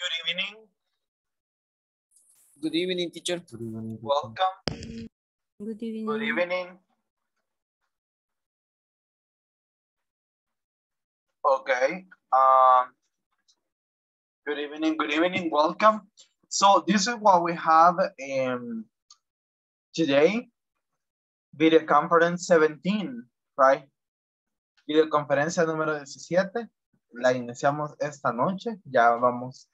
Good evening. Good evening, teacher. Good evening. Welcome. Good evening. Good evening. Okay. Good evening. Good evening. Welcome. So this is what we have today. Video conference 17, right? Videoconferencia número 17. La iniciamos esta noche. Ya vamos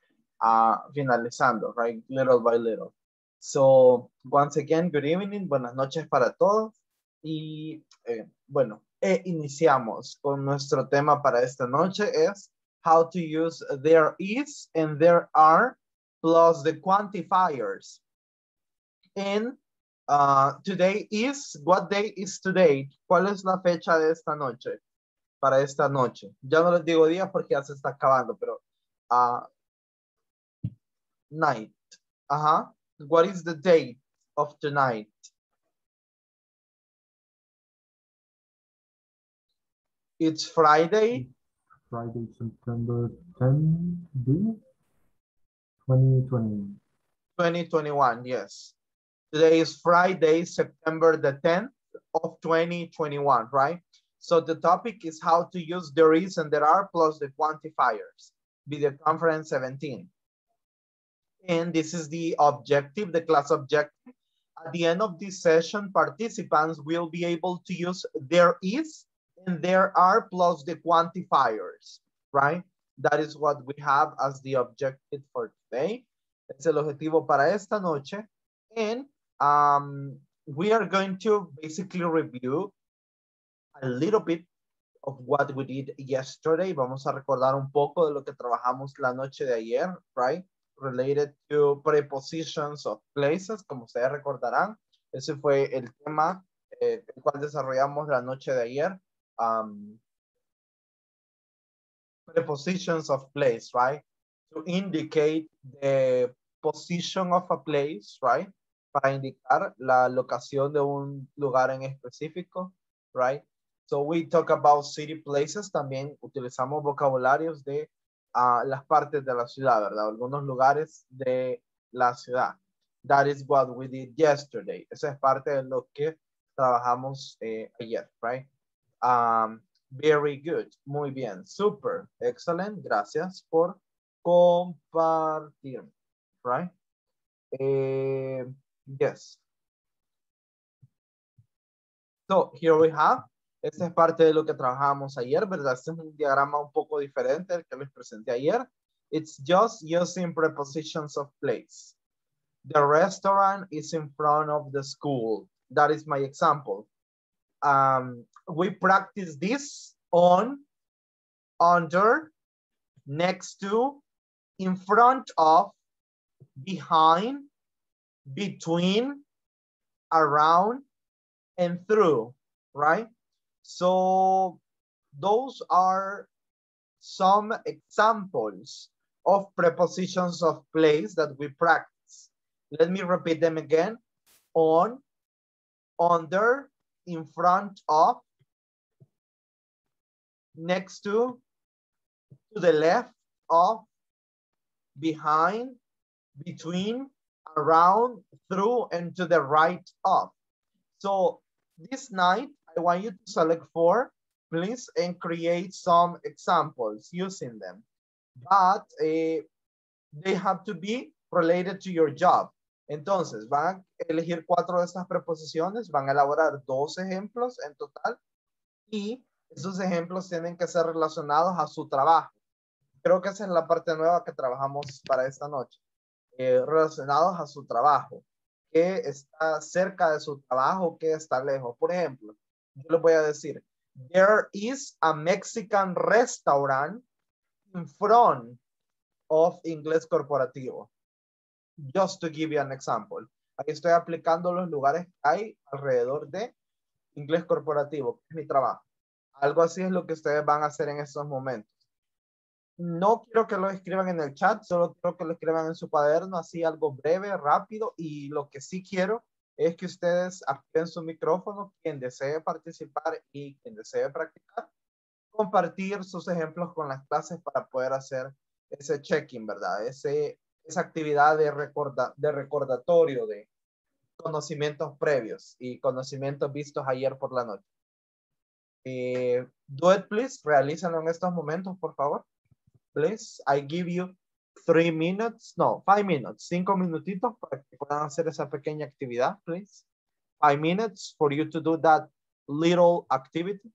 finalizando, right? Little by little. So, once again, good evening. Buenas noches para todos. Y, bueno, iniciamos con nuestro tema para esta noche es how to use there is and there are plus the quantifiers. And today is, what day is today? ¿Cuál es la fecha de esta noche? Para esta noche. Ya no les digo día porque ya se está acabando, pero night. Ajá. What is the date of tonight? It's Friday. Friday, September 10, 2020. 2021, yes. Today is Friday, September the 10th of 2021, right? So the topic is how to use there is and there are plus the quantifiers. Video conference 17. And this is the objective, the class objective. At the end of this session, participants will be able to use there is and there are plus the quantifiers, right? That is what we have as the objective for today. Es el objetivo para esta noche. And we are going to basically review a little bit of what we did yesterday. Vamos a recordar un poco de lo que trabajamos la noche de ayer, right? Related to prepositions of places, como ustedes recordarán. Ese fue el tema el cual desarrollamos la noche de ayer. Prepositions of place, right? To indicate the position of a place, right? Para indicar la locación de un lugar en específico, right? So we talk about city places, también utilizamos vocabularios de las partes de la ciudad, ¿verdad? Algunos lugares de la ciudad. That is what we did yesterday. Esa es parte de lo que trabajamos ayer, right? Very good. Muy bien. Super. Excellent. Gracias por compartir, right? Yes. So here we have. Esta es parte de lo que trabajamos ayer, ¿verdad? Este es un diagrama un poco diferente al que les presenté ayer. It's just using prepositions of place. The restaurant is in front of the school. That is my example. We practice this on, under, next to, in front of, behind, between, around, and through, right? So those are some examples of prepositions of place that we practice. Let me repeat them again. On, under, in front of, next to the left of, behind, between, around, through, and to the right of. So this night, I want you to select four, please, and create some examples using them. But they have to be related to your job. Entonces, van a elegir cuatro de estas preposiciones, van a elaborar dos ejemplos en total y esos ejemplos tienen que ser relacionados a su trabajo. Creo que esa es la parte nueva que trabajamos para esta noche. Relacionados a su trabajo. ¿Qué está cerca de su trabajo? ¿Qué está lejos? Por ejemplo, yo les voy a decir, there is a Mexican restaurant in front of Inglés Corporativo. Just to give you an example. Ahí estoy aplicando los lugares que hay alrededor de Inglés Corporativo, que es mi trabajo. Algo así es lo que ustedes van a hacer en estos momentos. No quiero que lo escriban en el chat, solo quiero que lo escriban en su cuaderno, así algo breve, rápido. Y lo que sí quiero es que ustedes activen su micrófono, quien desee participar y quien desee practicar, compartir sus ejemplos con las clases para poder hacer ese check-in, ¿verdad? Esa actividad de recordatorio de conocimientos previos y conocimientos vistos ayer por la noche. Do it, please. Realízalo en estos momentos, por favor. Please, I give you 3 minutes. No, 5 minutes. 5 minutitos para que puedan hacer esa pequeña actividad, please. 5 minutes for you to do that little activity.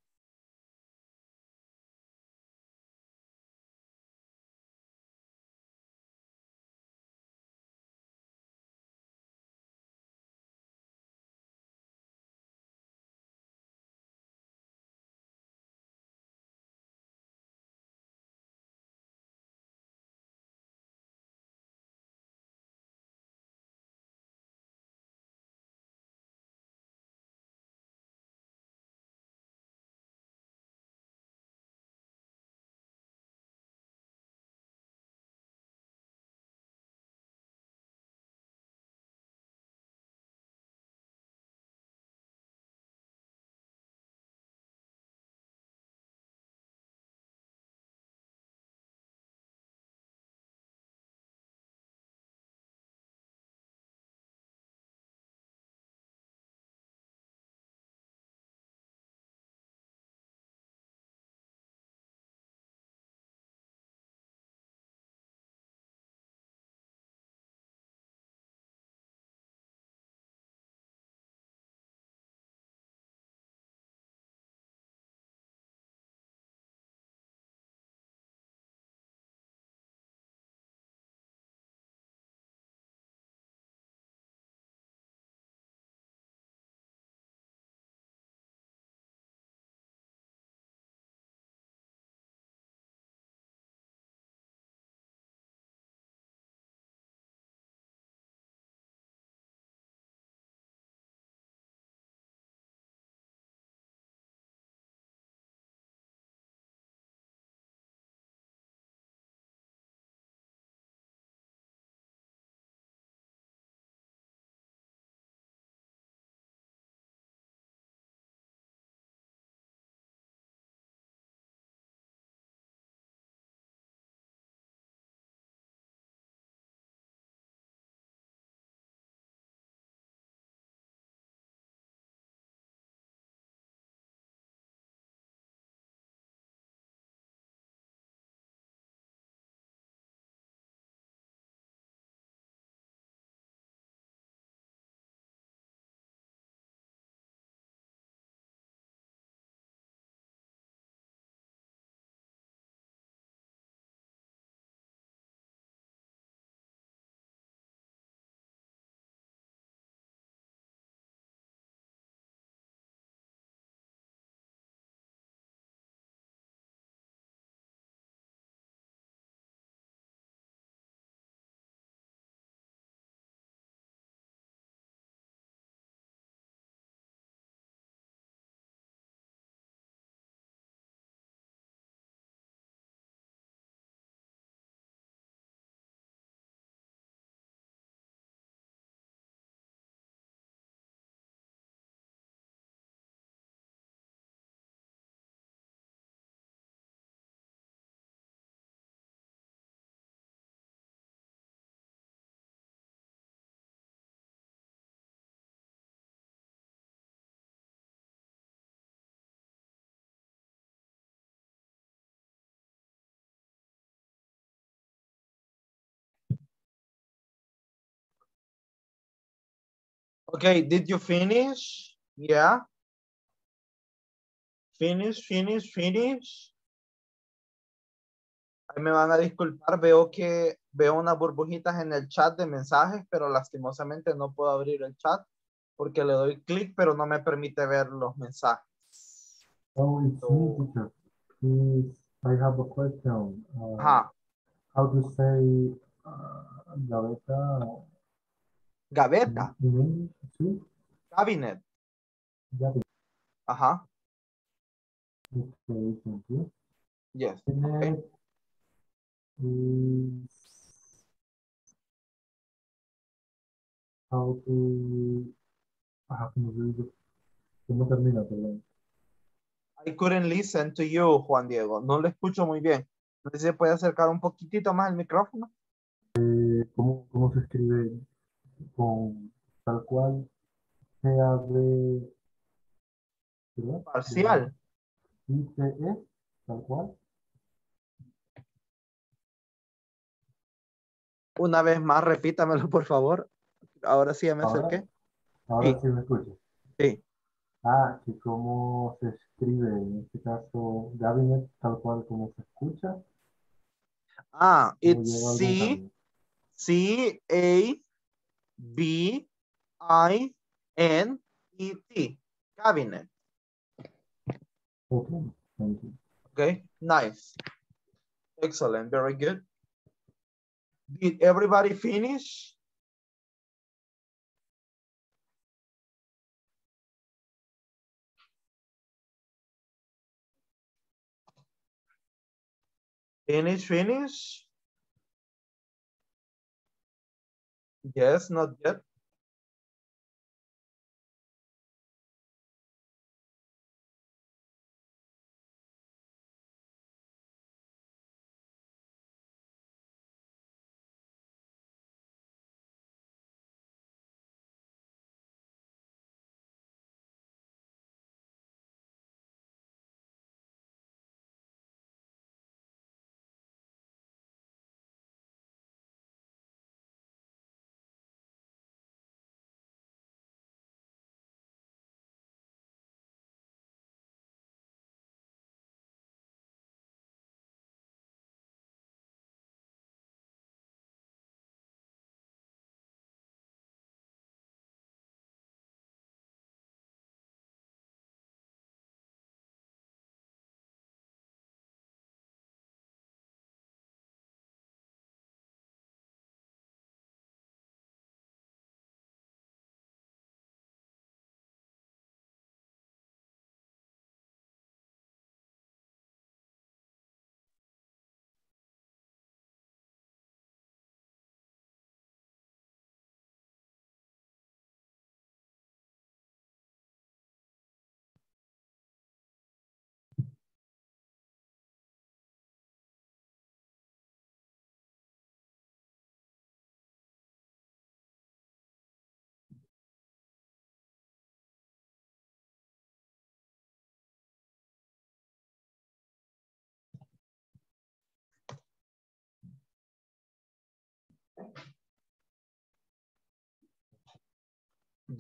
Okay, did you finish? Yeah. Finish, finish, finish. Ahí me van a disculpar, veo unas burbujitas en el chat de mensajes, pero lastimosamente no puedo abrir el chat porque le doy clic, pero no me permite ver los mensajes. Oh, it's me, teacher. I have a question. How to say gaveta? Gaveta. Sí. Cabinet. Gaveta. Ajá. Okay, thank you. Yes. Okay. How to... no termina, perdón. I couldn't listen to you, Juan Diego. No lo escucho muy bien. No sé si se puede acercar un poquitito más al micrófono. ¿Cómo se escribe? Con tal cual sea de... ¿verdad? Parcial. ICE, tal cual. Una vez más, repítamelo, por favor. Ahora sí ya me acerqué. Ahora sí, sí me escucho. Sí. Ah, ¿y cómo se escribe? En este caso, Gabinet, tal cual como se escucha. Ah, it's C-A-B-I-N-E-T. Cabinet. Okay, thank you. Okay, nice. Excellent, very good. Did everybody finish? Finish? Yes, not yet.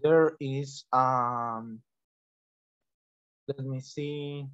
There is, let me see.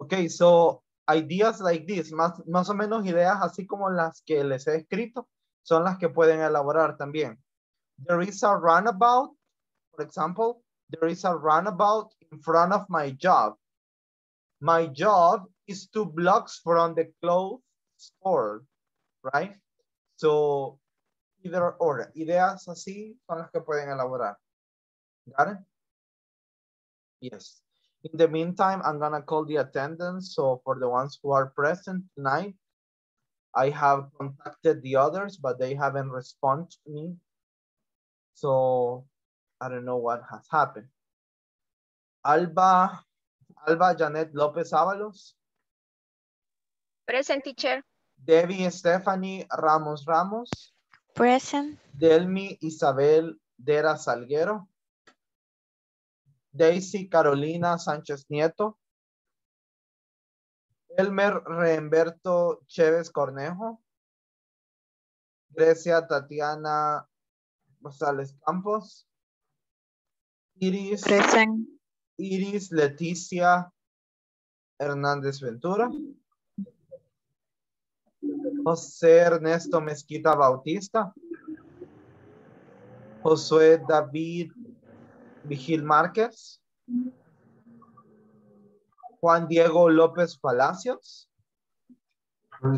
Okay, so ideas like this, más o menos ideas así como las que les he escrito, son las que pueden elaborar también. There is a runabout, for example, there is a runabout in front of my job. My job is 2 blocks from the clothes store, right? So, either or, ideas así son las que pueden elaborar. ¿Got it? Yes. In the meantime, I'm gonna call the attendance. So for the ones who are present tonight, I have contacted the others, but they haven't responded to me. So I don't know what has happened. Alba Janet Lopez Avalos. Present, teacher. Debbie Stephanie Ramos Ramos. Present. Delmi Isabel Dera Salguero. Daisy Carolina Sánchez Nieto. Elmer Reemberto Chévez Cornejo. Grecia Tatiana González Campos. Iris Leticia Hernández Ventura. José Ernesto Mezquita Bautista, Josué David Vigil Márquez, Juan Diego López Palacios,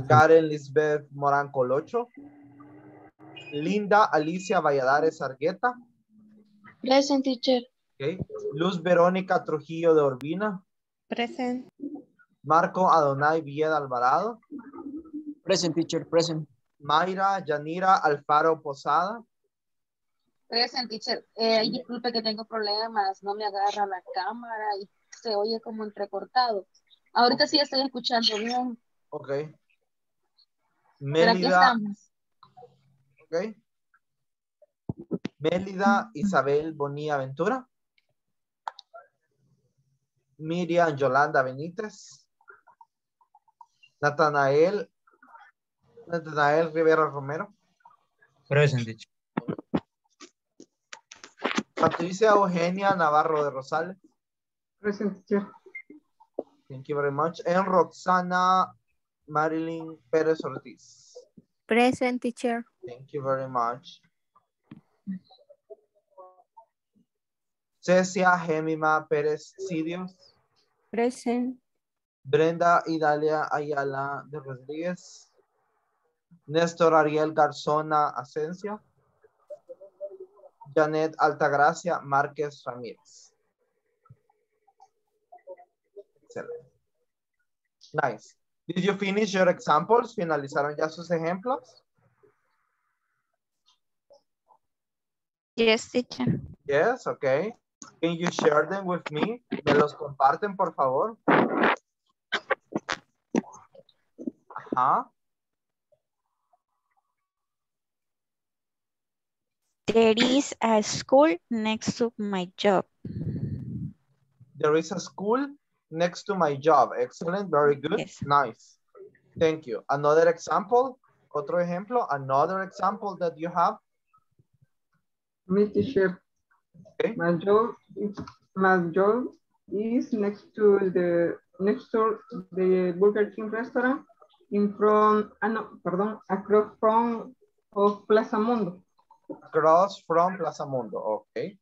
Karen Lisbeth Morán Colocho, Linda Alicia Valladares Argueta. Present, teacher. Okay. Luz Verónica Trujillo de Urbina. Present. Marco Adonai Villeda Alvarado. Present, teacher. Present. Mayra Yanira Alfaro Posada. Present, teacher. Disculpe que tengo problemas. No me agarra la cámara y se oye como entrecortado. Ahorita sí estoy escuchando bien. Ok. Mélida. Ok. Mélida Isabel Bonilla Ventura. Miriam Yolanda Benítez. Natanael Rivera Romero. Presente. Patricia Eugenia Navarro de Rosales. Presente. Thank you very much. And Roxana Marilyn Pérez Ortiz. Present, teacher. Thank you very much. Cecia Gemima Pérez Sidios. Present. Brenda Idalia Ayala de Rodríguez. Néstor Ariel Garzona Asencia. Janet Altagracia Márquez Ramírez. Excelente. Nice. Did you finish your examples? ¿Finalizaron ya sus ejemplos? Yes, teacher. Yes, okay. Can you share them with me? ¿Me los comparten, por favor? Ajá. There is a school next to my job. There is a school next to my job. Excellent. Very good. Yes. Nice. Thank you. Another example. Otro ejemplo. Another example that you have. Mr. Chef, okay. My job is next to the Burger King restaurant across from Plaza Mundo. Across from Plaza Mundo. Okay.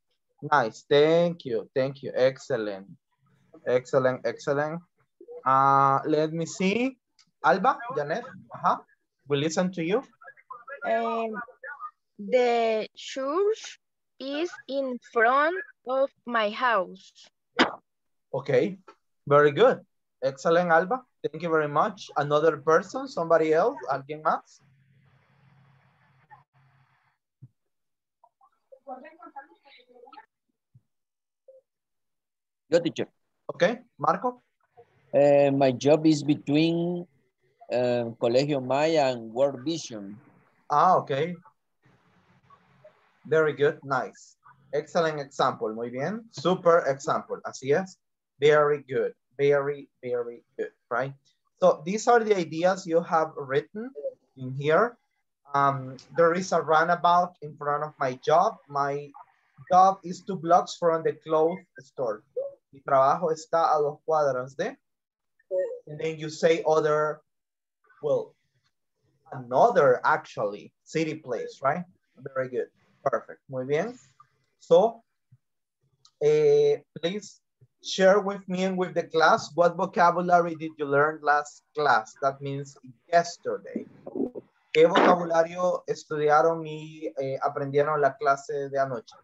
Nice. Thank you. Thank you. Excellent. Excellent. Excellent. Let me see. Alba, Janet, we listen to you. The church is in front of my house. Okay. Very good. Excellent, Alba. Thank you very much. Another person, somebody else, alguien más. Yo, teacher. Okay, Marco. My job is between Colegio Maya and World Vision. Ah, okay. Very good, nice. Excellent example, muy bien. Super example, así es. Very good, very, very good, right? So these are the ideas you have written in here. There is a runabout in front of my job. My job is 2 blocks from the clothes store. Mi trabajo está a 2 cuadras de. And then you say other, well, another actually, city place, right? Very good. Perfect. Muy bien. So, please share with me and with the class what vocabulary did you learn last class? That means yesterday. ¿Qué vocabulario estudiaron y aprendieron la clase de anoche?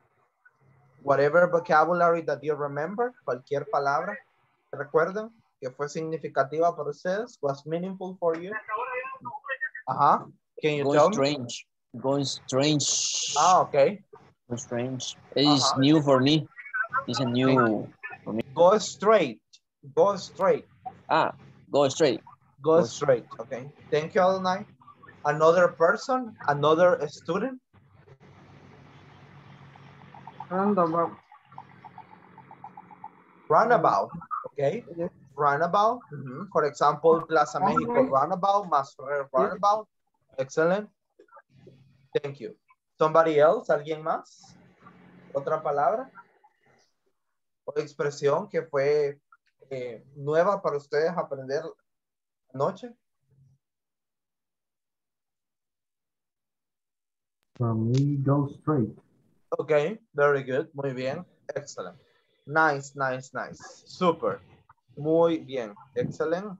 Whatever vocabulary that you remember, cualquier palabra que recuerden que fue significativa para ustedes, was meaningful for you. Ajá. Can you tell me? Going strange. Ah, okay. Go strange. It is new for me. It's a new for me. Go straight. Go straight. Ah, go straight. Go straight. Okay. Thank you, Adonai. Another person, another student. Roundabout. Runabout. Okay. Runabout. Mm-hmm. For example, Plaza Mexico runabout, Master runabout. Excellent. Thank you. Somebody else, alguien más. Otra palabra o expresión que fue nueva para ustedes aprender anoche. From me, go straight. Okay, very good. Muy bien. Excellent. Nice, nice, nice. Super. Muy bien. Excellent.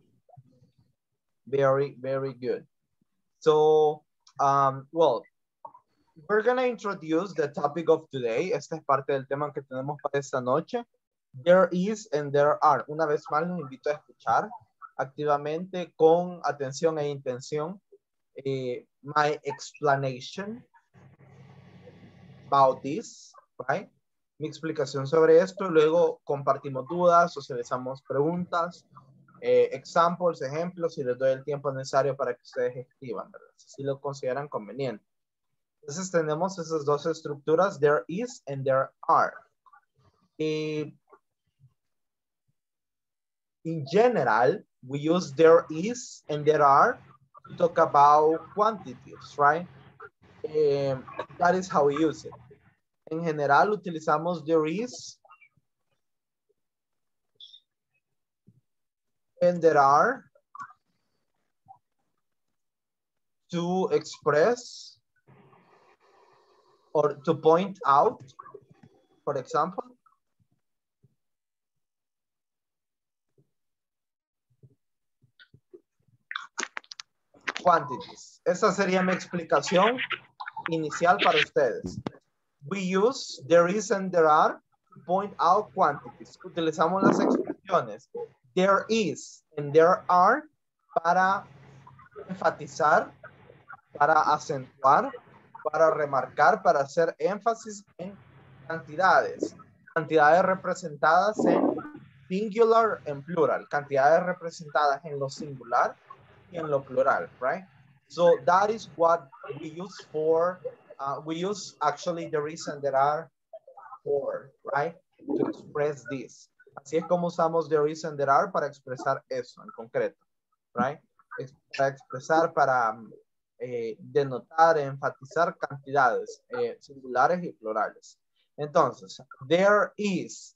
Very, very good. So, well, we're going to introduce the topic of today. Esta es parte del tema que tenemos para esta noche. There is and there are. Una vez más, los invito a escuchar activamente con atención e intención my explanation about this, right? Mi explicación sobre esto. Luego compartimos dudas, socializamos preguntas, examples, ejemplos, y les doy el tiempo necesario para que ustedes escriban, ¿verdad? Si lo consideran conveniente. Entonces tenemos esas dos estructuras, there is and there are. Y in general, we use there is and there are to talk about quantities, right? That is how we use it. En general, utilizamos there is and there are to express or to point out, for example. Quantities. Esa sería mi explicación inicial para ustedes. We use there is and there are to point out quantities. Utilizamos las expresiones there is and there are para enfatizar, para acentuar, para remarcar, para hacer énfasis en cantidades. Cantidades representadas en singular en plural. Cantidades representadas en lo singular y en lo plural, right? So that is what we use for, we use actually the reason there are for, right? To express this. Así es como usamos the reason there are para expresar eso en concreto, right? Para expresar, para denotar, enfatizar cantidades singulares y plurales. Entonces, there is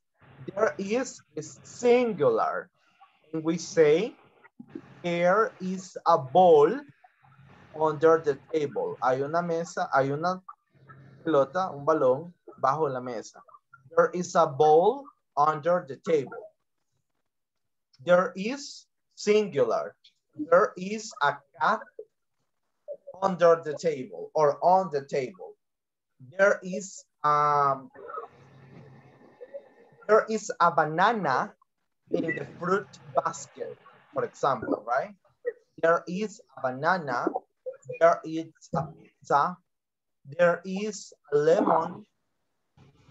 singular. And we say, there is a ball under the table. Hay una mesa, hay una pelota, un balón bajo la mesa. There is a ball under the table. There is singular. There is a cat under the table or on the table. There is a banana in the fruit basket. For example, right? There is a banana, there is a pizza, there is a lemon,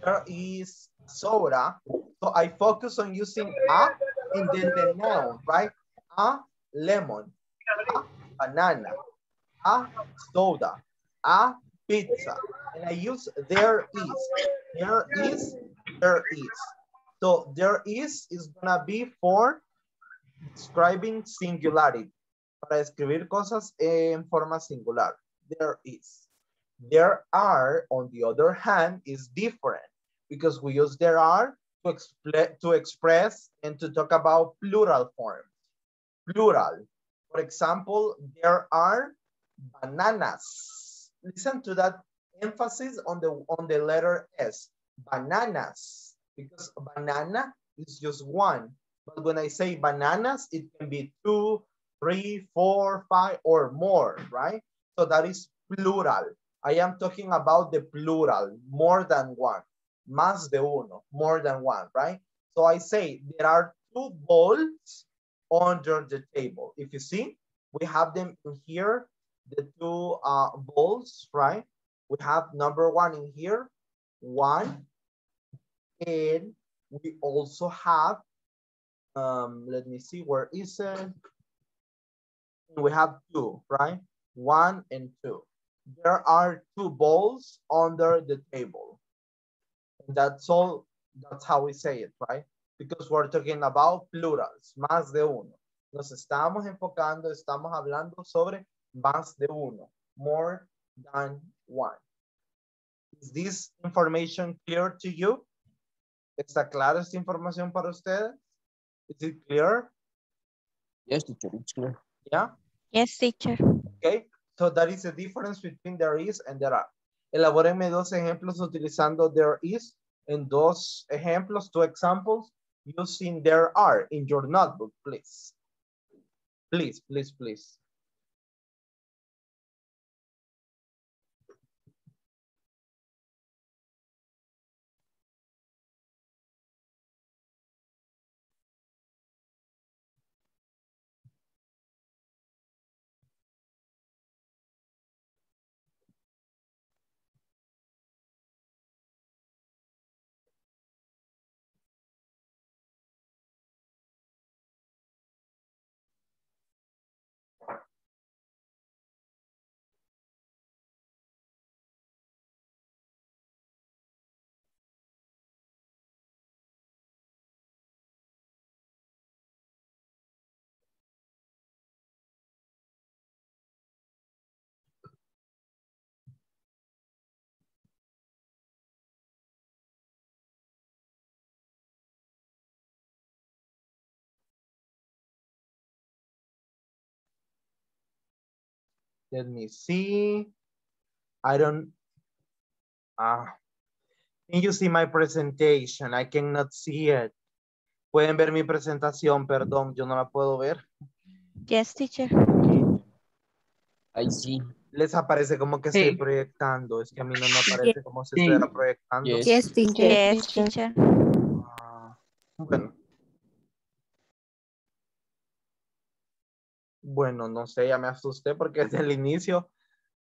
there is soda. So I focus on using a and then the noun, right? A lemon, a banana, a soda, a pizza. And I use there is, there is, there is. So there is gonna be for describing singularity, para describir cosas en forma singular. There is. There are, on the other hand, is different because we use there are to express and to talk about plural forms. Plural. For example, there are bananas. Listen to that emphasis on the letter S. Bananas, because banana is just one. But when I say bananas, it can be 2, 3, 4, 5 or more, right? So that is plural. I am talking about the plural, more than one, más de uno, more than one, right? So I say there are 2 balls under the table. If you see, we have them in here, the 2 balls, right? We have number 1 in here, 1, and we also have let me see, where is it? We have 2, right? 1 and 2. There are 2 balls under the table. That's all, that's how we say it, right? Because we're talking about plurals, más de uno. Nos estamos enfocando, estamos hablando sobre más de uno, more than one. Is this information clear to you? ¿Está clara esta información para ustedes? Is it clear? Yes, teacher, it's clear. Yeah? Yes, teacher. Okay, so that is the difference between there is and there are. Elabórenme dos ejemplos utilizando there is en dos ejemplos, two examples using there are in your notebook, please. Please, please, please. Let me see. I don't, can you see my presentation? I cannot see it. Pueden ver mi presentación, perdón, yo no la puedo ver. Yes, teacher. I see. Les aparece como que estoy proyectando. Es que a mí no me aparece como si estuviera proyectando. Yes, teacher. Yes, teacher. Bueno. Bueno, no sé, ya me asusté porque desde el inicio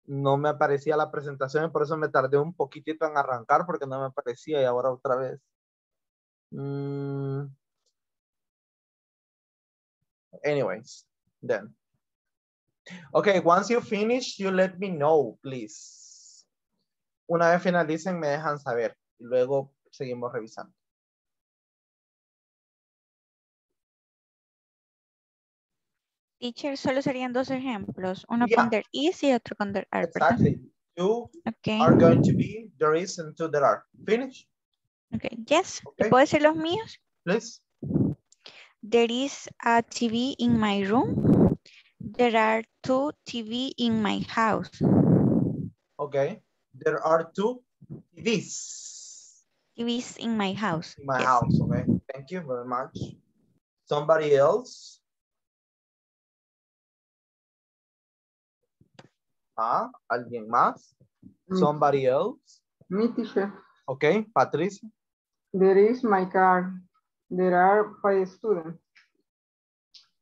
no me aparecía la presentación y por eso me tardé un poquitito en arrancar porque no me aparecía y ahora otra vez. Anyways, then. Okay, once you finish, you let me know, please. Una vez finalicen, me dejan saber y luego seguimos revisando. Teacher, solo serían dos ejemplos. Uno con there is y otro con there are. Exactly. Two are going to be there is and two there are. Finish. Okay. Yes. Okay. ¿Puedo decir los míos? Please. There is a TV in my room. There are two TV in my house. Okay. There are two TVs. TVs in my house. In my house. Okay. Thank you very much. Somebody else. ¿Alguien más? Somebody else? Me, teacher. Okay, Patricia. There is my car. There are 5 students.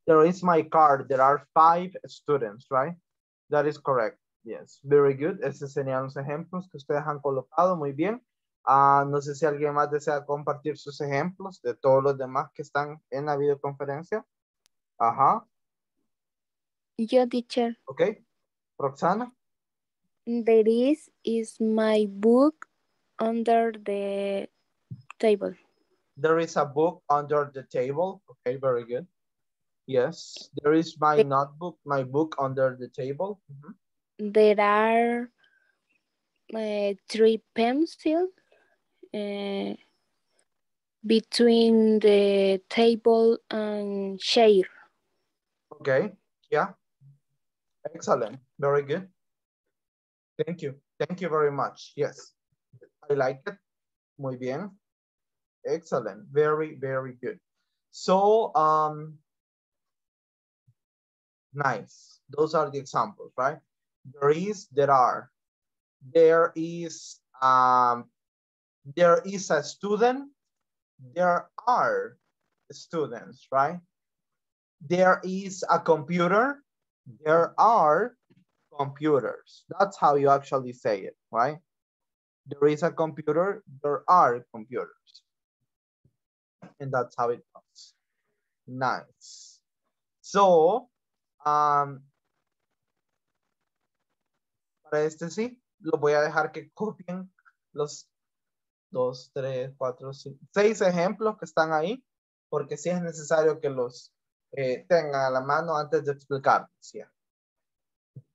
There is my car. There are 5 students, right? That is correct. Yes, very good. Esos serían los ejemplos que ustedes han colocado. Muy bien. No sé si alguien más desea compartir sus ejemplos de todos los demás que están en la videoconferencia. Ajá. Yo, teacher. Okay. Roxana? There is my book under the table. There is a book under the table. Okay, very good. Yes, there is my notebook, my book under the table. Mm-hmm. There are 3 pencils between the table and chair. Okay, yeah. Excellent. Very good. Thank you. Thank you very much. Yes. I like it. Muy bien. Excellent. Very, very good. So, nice. Those are the examples, right? There is, there are. There is a student. There are students, right? There is a computer. There are computers. That's how you actually say it, right? There is a computer. There are computers. And that's how it goes. Nice. So, para este sí, los voy a dejar que copien los 2, 3, 4, 5, 6 ejemplos que están ahí, porque sí es necesario que los tengan a la mano antes de explicar. Yeah.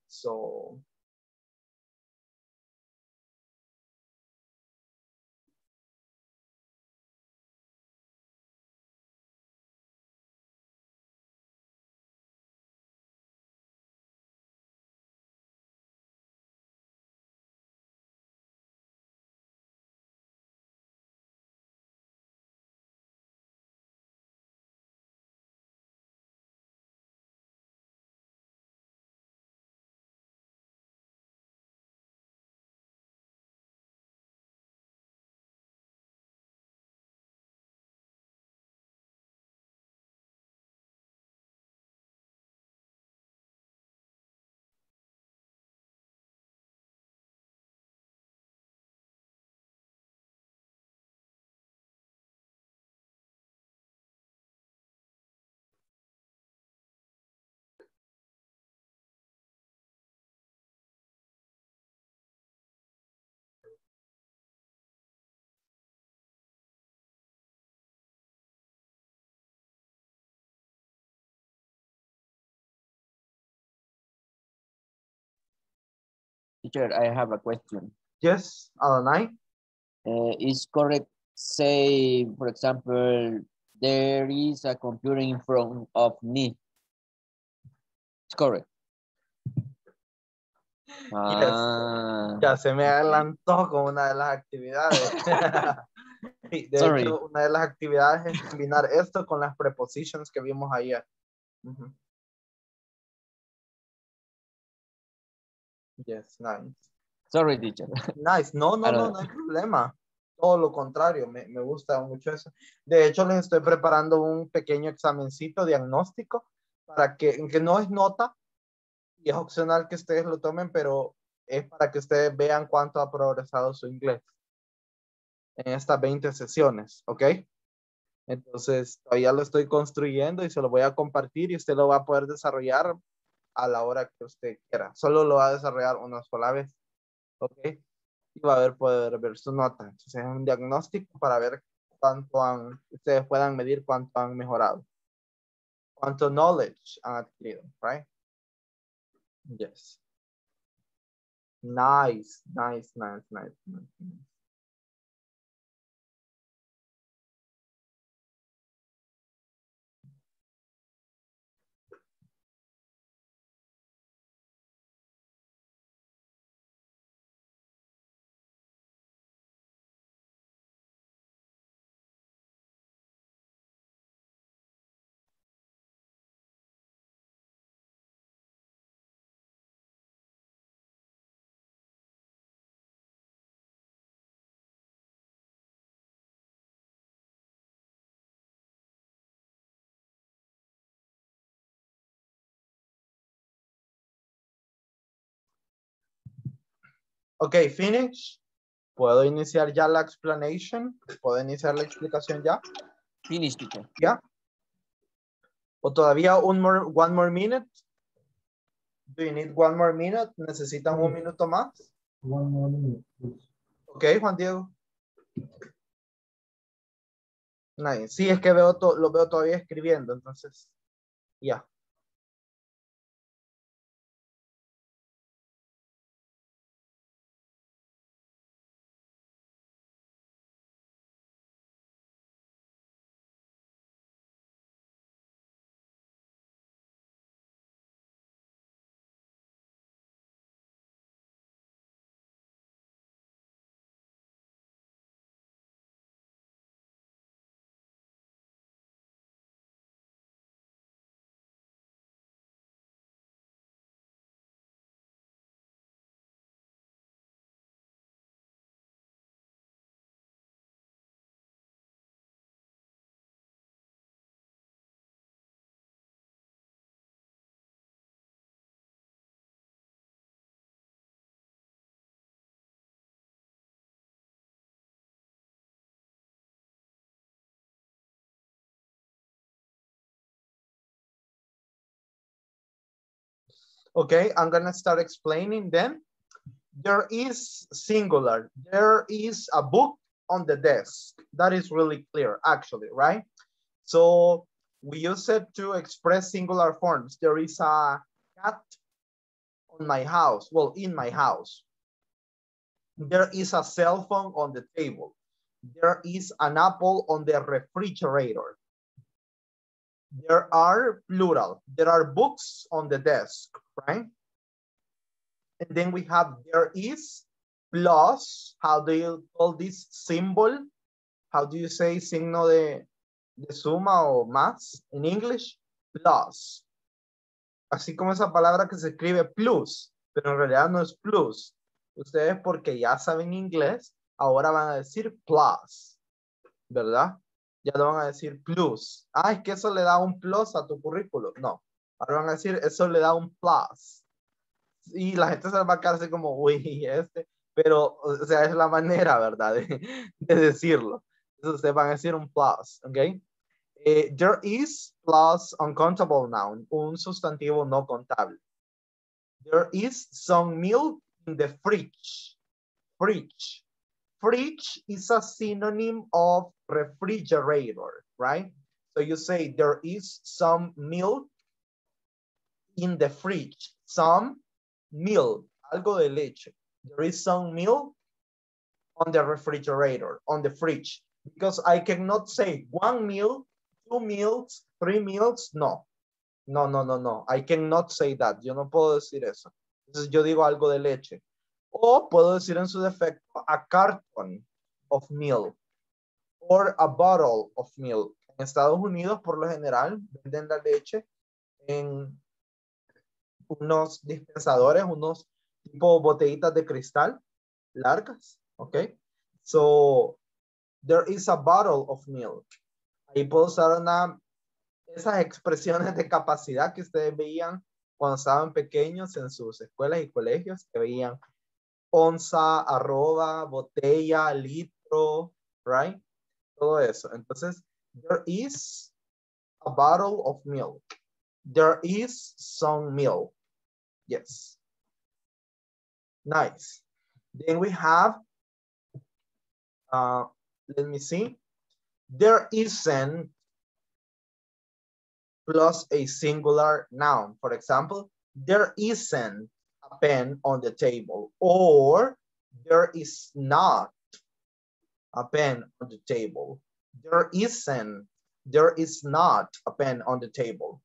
So, Teacher, I have a question. Yes, Alanai. Is correct, say, for example, there is a computer in front of me. It's correct. Ah. Ya se me adelantó con una de las actividades. De Sorry. Hecho, una de las actividades es combinar esto con las prepositions que vimos ayer. Uh-huh. Yes, nice. Sorry, teacher. Nice. No hay problema. Todo lo contrario, me gusta mucho eso. De hecho, les estoy preparando un pequeño examencito diagnóstico para que no es nota y es opcional que ustedes lo tomen, pero es para que ustedes vean cuánto ha progresado su inglés en estas 20 sesiones, ¿ok? Entonces, todavía lo estoy construyendo y se lo voy a compartir y usted lo va a poder desarrollar a la hora que usted quiera. Solo lo va a desarrollar una sola vez, ¿ok? Y va a poder ver su nota. Entonces, es un diagnóstico para ver cuánto han, ustedes puedan medir cuánto han mejorado. Cuánto knowledge han adquirido, right? Yes. Nice, nice, nice, nice, nice. Ok, finish. ¿Puedo iniciar ya la explanation? ¿Puedo iniciar la explicación ya? Finish, teacher. ¿Ya? Yeah. ¿O todavía one more minute? Do you need one more minute? ¿Necesitan un minuto más? One more minute, please. Ok, Juan Diego. Nice. Sí, es que lo veo todavía escribiendo, entonces, ya. Yeah. Okay, I'm going to start explaining then. There is singular. There is a book on the desk. That is really clear, actually, right? So we use it to express singular forms. There is a cat on my house. Well, in my house. There is a cell phone on the table. There is an apple on the refrigerator. There are plural. There are books on the desk, right? And then we have there is plus. How do you call this symbol? How do you say signo de suma o más in English? Plus. Así como esa palabra que se escribe plus, pero en realidad no es plus. Ustedes porque ya saben inglés, ahora van a decir plus, ¿verdad? Ya no van a decir plus. Ah, es que eso le da un plus a tu currículo. No. Ahora van a decir, eso le da un plus. Y la gente se va a quedar así como, uy, este. Pero, o sea, es la manera, ¿verdad? De decirlo. Entonces, ustedes van a decir un plus, ¿ok? There is plus uncountable noun. Un sustantivo no contable. There is some milk in the fridge. Fridge. Fridge is a synonym of refrigerator, right? So you say there is some milk in the fridge. Some milk. algo de leche. There is some milk on the refrigerator, on the fridge, because I cannot say one meal, two meals, three meals. No, no, no, no, no. I cannot say that. Yo no puedo decir eso. Entonces yo digo algo de leche. O puedo decir en su defecto a carton of milk or a bottle of milk. En Estados Unidos, por lo general, venden la leche en unos dispensadores, unos tipo botellitas de cristal largas. Okay, so there is a bottle of milk. Ahí puedo usar esas expresiones de capacidad que ustedes veían cuando estaban pequeños en sus escuelas y colegios, que veían onza, arroba, botella, litro, right? Todo eso. Entonces, there is a bottle of milk. There is some milk. Yes. Nice. Then we have let me see. There isn't plus a singular noun. For example, there isn't a pen on the table, or there is not a pen on the table. There isn't, there is not a pen on the table.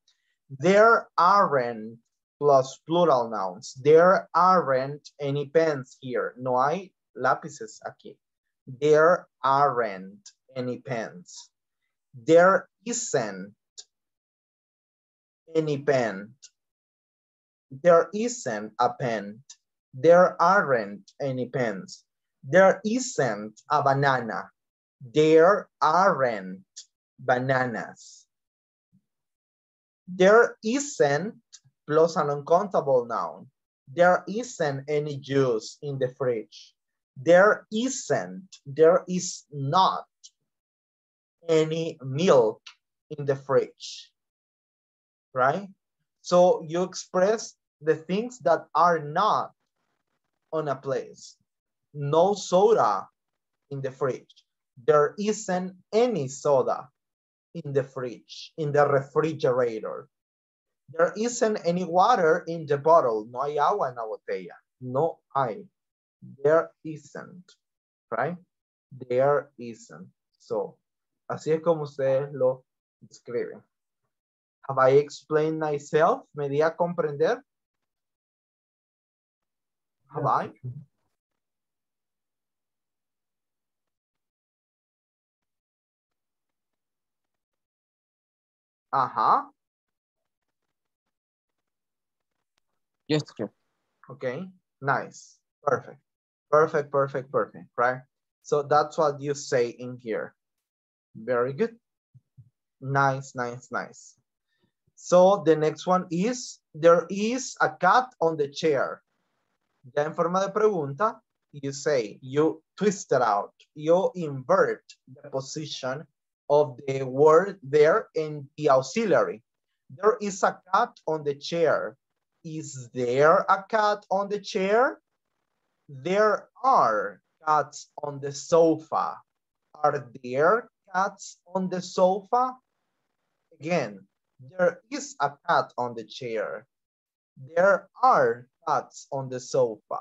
There aren't plus plural nouns. There aren't any pens here. No hay lápices aquí. There aren't any pens. There isn't any pen. There isn't a pen. There aren't any pens. There isn't a banana. There aren't bananas. There isn't plus an uncountable noun. There isn't any juice in the fridge. There isn't, there is not any milk in the fridge, right? So you express the things that are not on a place. No soda in the fridge. There isn't any soda in the fridge, in the refrigerator. There isn't any water in the bottle. No hay agua en la botella. No hay. There isn't, right? There isn't. So, así es como ustedes lo escriben. Have I explained myself? ¿Me di a comprender? Have I? Ajá. Yes, sir. Okay, nice. Perfect. Perfect, perfect, perfect, right? So that's what you say in here. Very good. Nice, nice, nice. So the next one is, there is a cat on the chair. Ya en forma de pregunta, you say, you twist it out, you invert the position of the word there in the auxiliary. There is a cat on the chair. Is there a cat on the chair? There are cats on the sofa. Are there cats on the sofa? Again, there is a cat on the chair. There are cats on the sofa.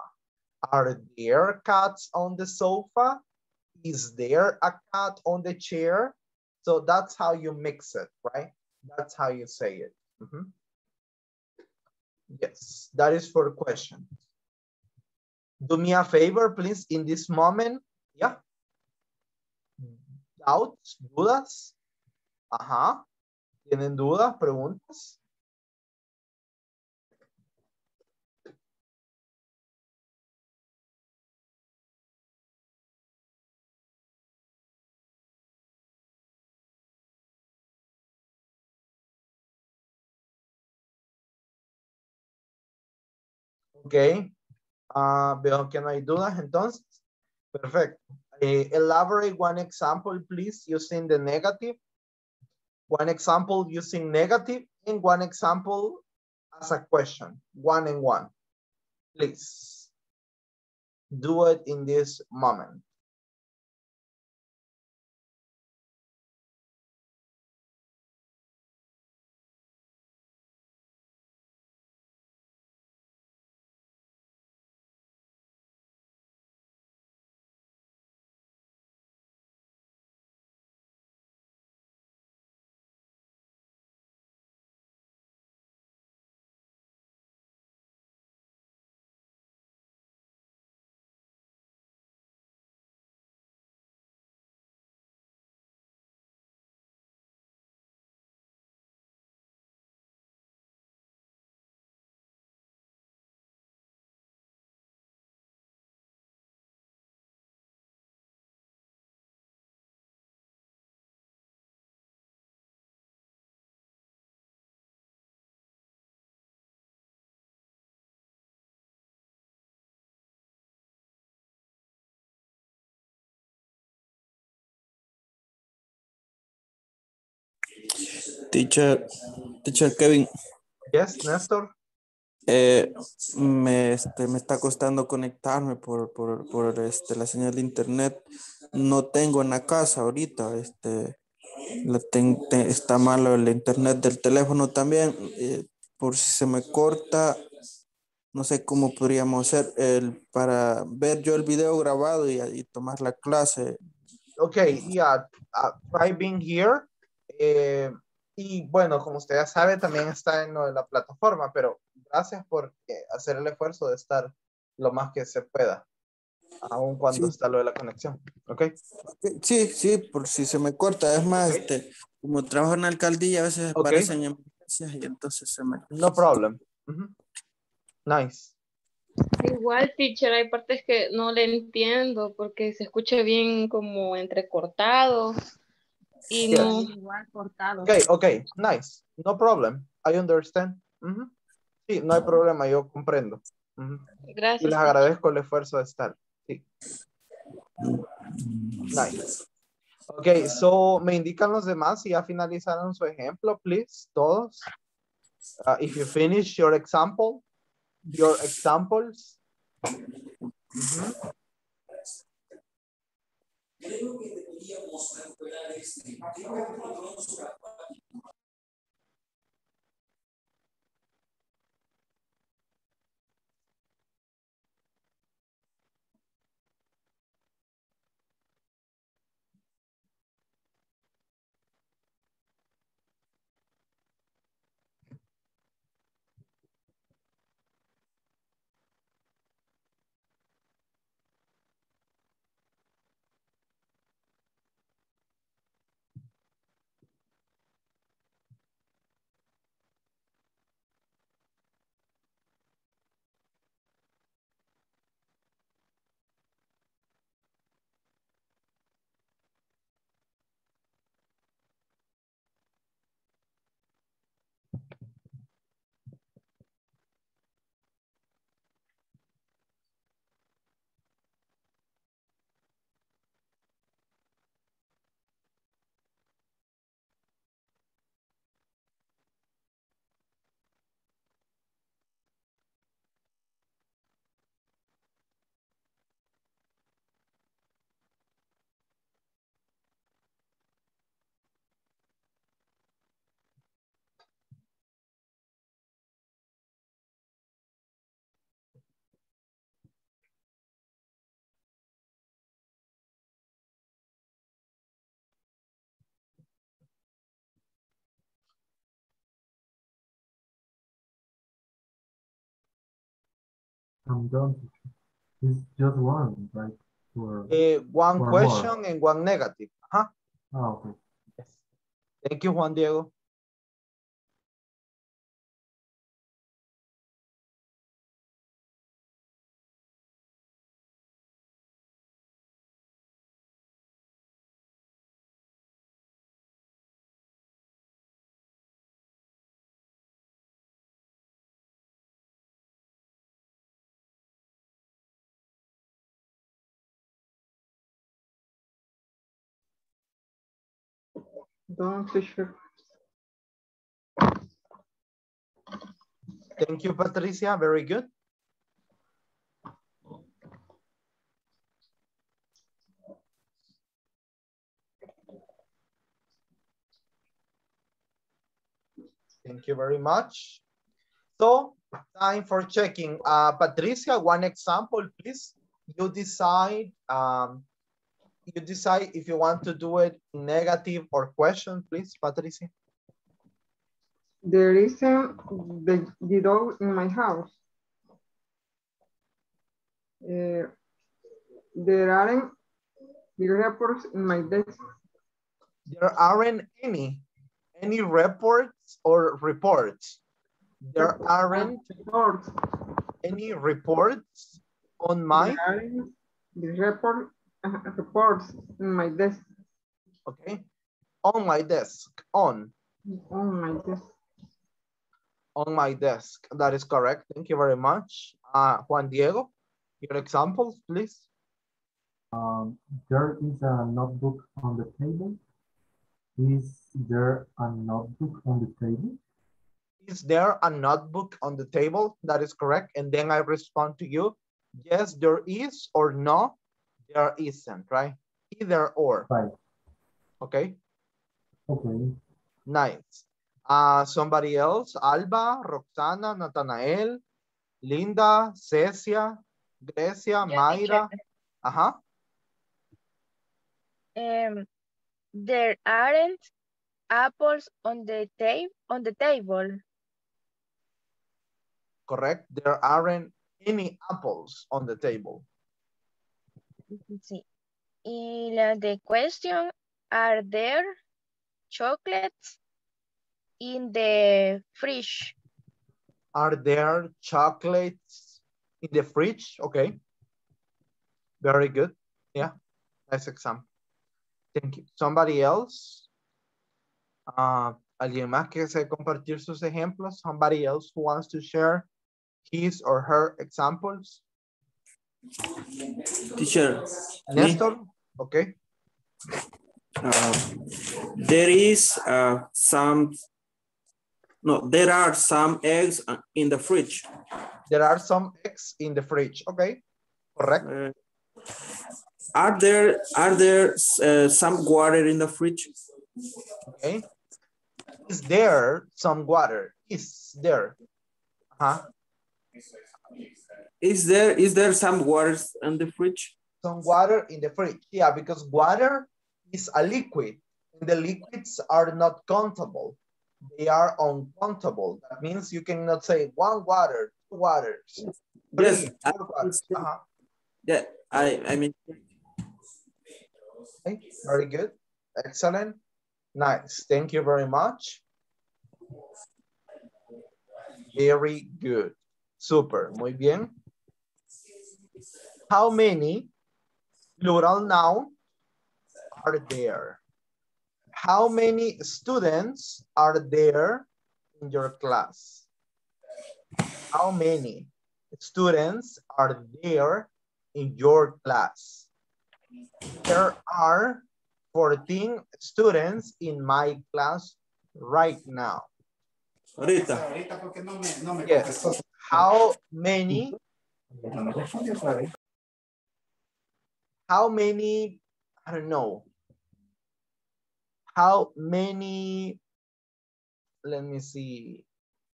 Are there cats on the sofa? Is there a cat on the chair? So that's how you mix it, right? That's how you say it. Mm-hmm. Yes, that is for questions. Do me a favor, please, in this moment. Yeah. Doubts, dudas. Ajá. ¿Tienen dudas, preguntas? Okay. Veo que no hay dudas, entonces. Perfecto. Elaborate one example, please, using the negative. One example using negative and one example as a question. One and one. Please. Do it in this moment. Teacher Kevin. Yes, Néstor. Me está costando conectarme por la señal de internet. No tengo en la casa ahorita. Está malo el internet del teléfono también. Por si se me corta, no sé cómo podríamos hacer para ver yo el video grabado y tomar la clase. Okay, yeah, I've been here. Y bueno, como usted ya sabe, también está en lo de la plataforma, pero gracias por hacer el esfuerzo de estar lo más que se pueda, aun cuando sí está lo de la conexión. ¿Okay? Sí, sí, por si se me corta. Es más, okay, como trabajo en la alcaldía, a veces okay aparecen emergencias y entonces se me... No problem. Uh-huh. Nice. Igual, teacher, hay partes que no le entiendo porque se escucha bien como entrecortado. Y yes, no igual cortado. Okay, okay, nice. No problem. I understand. Uh-huh. Sí, no hay problema, yo comprendo. Uh-huh. Gracias. Y les agradezco el esfuerzo de estar. Sí. Nice. Okay, so me indican los demás si ya finalizaron su ejemplo, please, todos. If you finish your example, your examples. Uh-huh. I'm done. It's just one, right? For one question more and one negative. Huh? Oh, okay. Yes. Thank you, Juan Diego. Thank you, Patricia. Very good. Thank you very much. So, time for checking. Patricia, one example, please. You decide if you want to do it negative or question, please, Patricia. There is the dog in my house. There aren't the reports in my desk. There aren't any reports or reports. There aren't reports. Any reports on my... The report... reports in my desk. Okay. On my desk. On my desk. On my desk. That is correct. Thank you very much. Juan Diego, your examples, please. There is a notebook on the table. Is there a notebook on the table? Is there a notebook on the table? That is correct. And then I respond to you, yes, there is, or no, there isn't, right? Either or. Right. Okay. Okay. Nice. Somebody else, Alba, Roxana, Nathanael, Linda, Cecia, Grecia, Mayra. Uh-huh. There aren't apples on the table. Correct. There aren't any apples on the table. Sí. Y the question, are there chocolates in the fridge? Are there chocolates in the fridge? Okay. Very good. Yeah. Nice example. Thank you. Somebody else? Alguien más que se compartir sus ejemplos? Somebody else who wants to share his or her examples? Teacher. Nestor? Me? Okay. There is there are some eggs in the fridge. There are some eggs in the fridge. Okay. Correct. Are there some water in the fridge? Okay. Is there some water? Is there? Huh? Is there some water in the fridge? Some water in the fridge. Yeah, because water is a liquid. And the liquids are not countable. They are uncountable. That means you cannot say one water, two waters. Yes. Yeah, I mean. Okay, very good. Excellent. Nice. Thank you very much. Very good. Super. Muy bien. How many plural nouns are there? How many students are there in your class? How many students are there in your class? There are 14 students in my class right now. Yes. How many, I don't know. How many, let me see.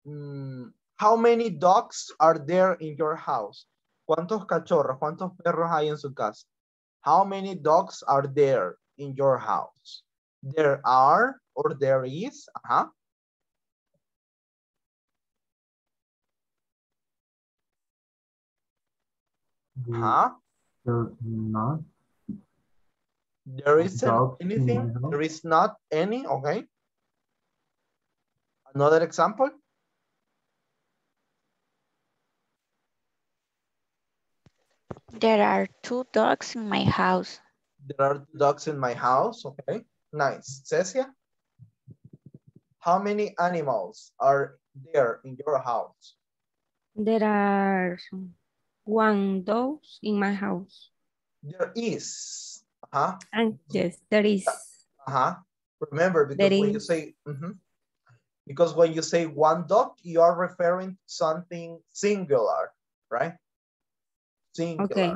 How many dogs are there in your house? ¿Cuántos cachorros, cuántos perros hay en su casa? How many dogs are there in your house? There are, or there is. Uh-huh. Uh-huh. There's not. There isn't anything. There is not any. Okay. Another example. There are two dogs in my house. There are two dogs in my house. Okay, nice. Cecia, how many animals are there in your house? There are one dog in my house. There is. Uh-huh. And yes, there is. Uh-huh. Remember, because when you say, because when you say one dog, you are referring to something singular, right? Singular. Okay.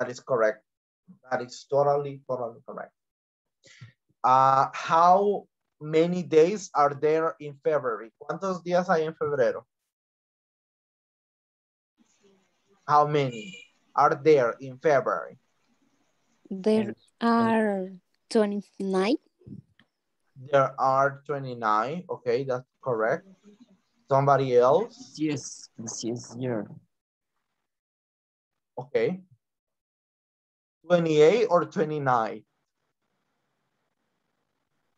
That is correct. That is totally correct. How many days are there in February? ¿Cuántos días hay en febrero? How many are there in February? There are 29. There are 29. Okay, that's correct. Somebody else? Yes, yes, yeah. Okay. 28 or 29?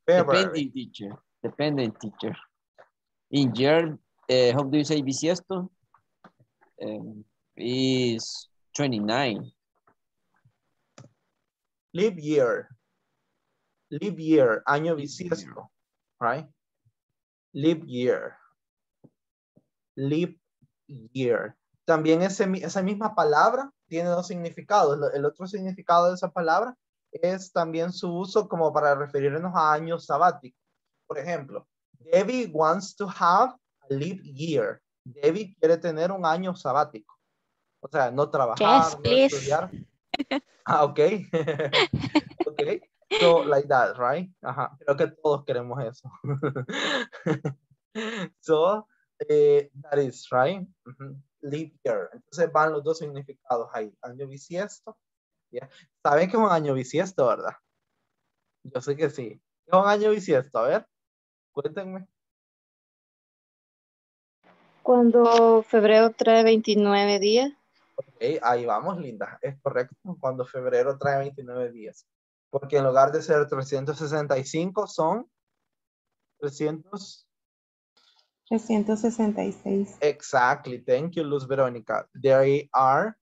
Dependent teacher. In year, how do you say bisiesto? Is 29. Leap year, año bisiesto, right? Leap year. También esa misma palabra tiene dos significados. El otro significado de esa palabra es también su uso como para referirnos a años sabáticos. Por ejemplo, Debbie wants to have a leap year. Debbie quiere tener un año sabático. O sea, no trabajar, yes, no estudiar. Ah, ok. Ok. So, like that, right? Ajá. Creo que todos queremos eso. So, that is, right? Uh-huh. Leap year. Entonces van los dos significados ahí. Año bisiesto. Yeah. ¿Saben que es un año bisiesto, verdad? Yo sé que sí. ¿Qué es un año bisiesto? A ver, cuéntenme. Cuando febrero trae 29 días. Ok, ahí vamos, linda. Es correcto, cuando febrero trae 29 días. Porque en lugar de ser 365 son 366. Exactly. Thank you, Luz Verónica. There are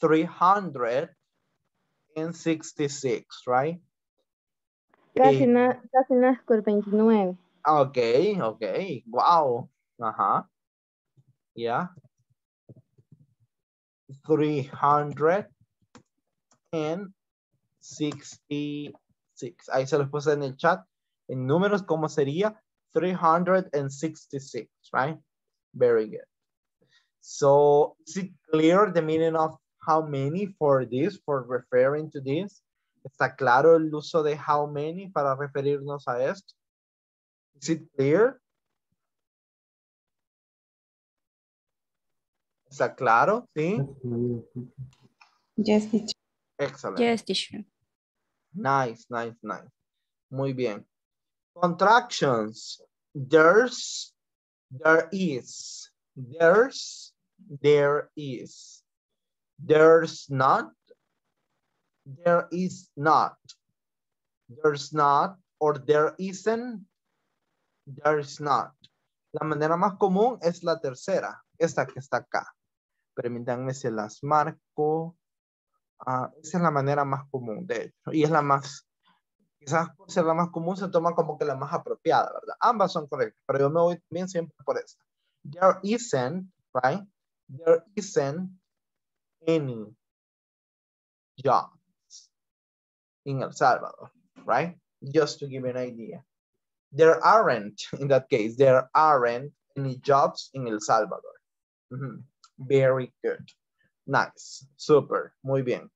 366, right? Casi nazco el 29. Ok, ok. Wow. Ajá. Yeah. 366. Ahí se los puse en el chat. En números, ¿cómo sería? 366, right? Very good. So, is it clear the meaning of how many for this, for referring to this? ¿Está claro el uso de how many para referirnos a esto? Is it clear? ¿Está claro? ¿Sí? Yes, teacher. Excellent. Yes, teacher. Nice, nice, nice. Muy bien. Contractions. There's, there is. There's, there is. There's not. There is not. There's not. Or there isn't. There's not. La manera más común es la tercera. Esta que está acá. Permítanme se las marco. Esa es la manera más común, de hecho. Y es la más... Quizás por ser la más común se toma como que la más apropiada, ¿verdad? Ambas son correctas, pero yo me voy bien siempre por esta. There isn't, right? There isn't any jobs in El Salvador, right? Just to give you an idea. There aren't, in that case, there aren't any jobs in El Salvador. Mm-hmm. Very good. Nice. Super. Muy bien.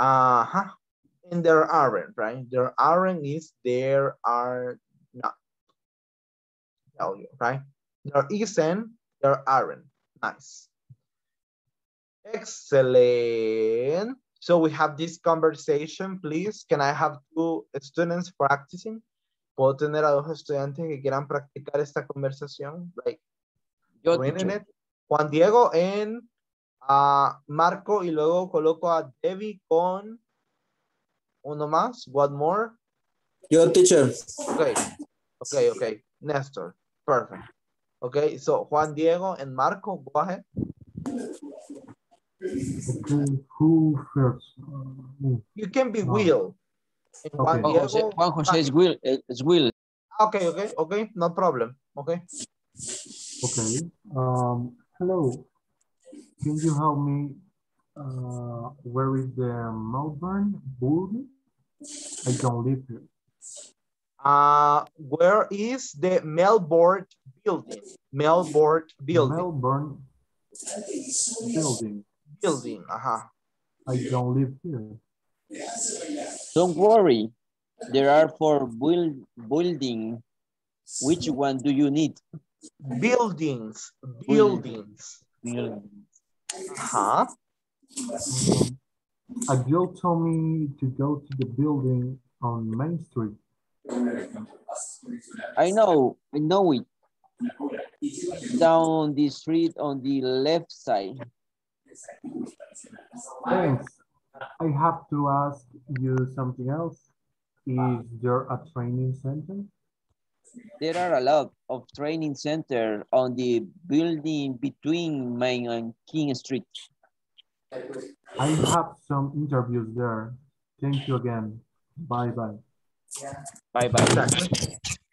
Ajá. Uh-huh. And there aren't, right? There aren't is there are not. Tell you, right? There isn't, there aren't. Nice. Excellent. So we have this conversation, please. Can I have two students practicing? ¿Puedo tener a dos estudiantes que quieran practicar esta conversación? Like, it. Juan Diego en Marco y luego coloco a Debbie con... Uno más, what more? Yo, teacher. Okay, okay, okay. Nestor, perfect. Okay, so Juan Diego and Marco, go ahead. Who first? You can be Will. And Juan, okay. Diego, Juan Jose is Will. It's Will. Okay, okay, okay, no problem. Okay. Okay. Hello. Can you help me? Where is the Melbourne building? I don't live here. Where is the Melbourne building? Melbourne building. Melbourne building. Building, aha. Uh-huh. I don't live here. Don't worry. There are four buildings. Which one do you need? Buildings. Buildings. Buildings. Aha. Uh-huh. A girl told me to go to the building on Main Street. I know it. Down the street on the left side. Thanks. I have to ask you something else. Is there a training center? There are a lot of training centers on the building between Main and King Street. I have some interviews there. Thank you again. Bye bye. Yeah. Bye bye.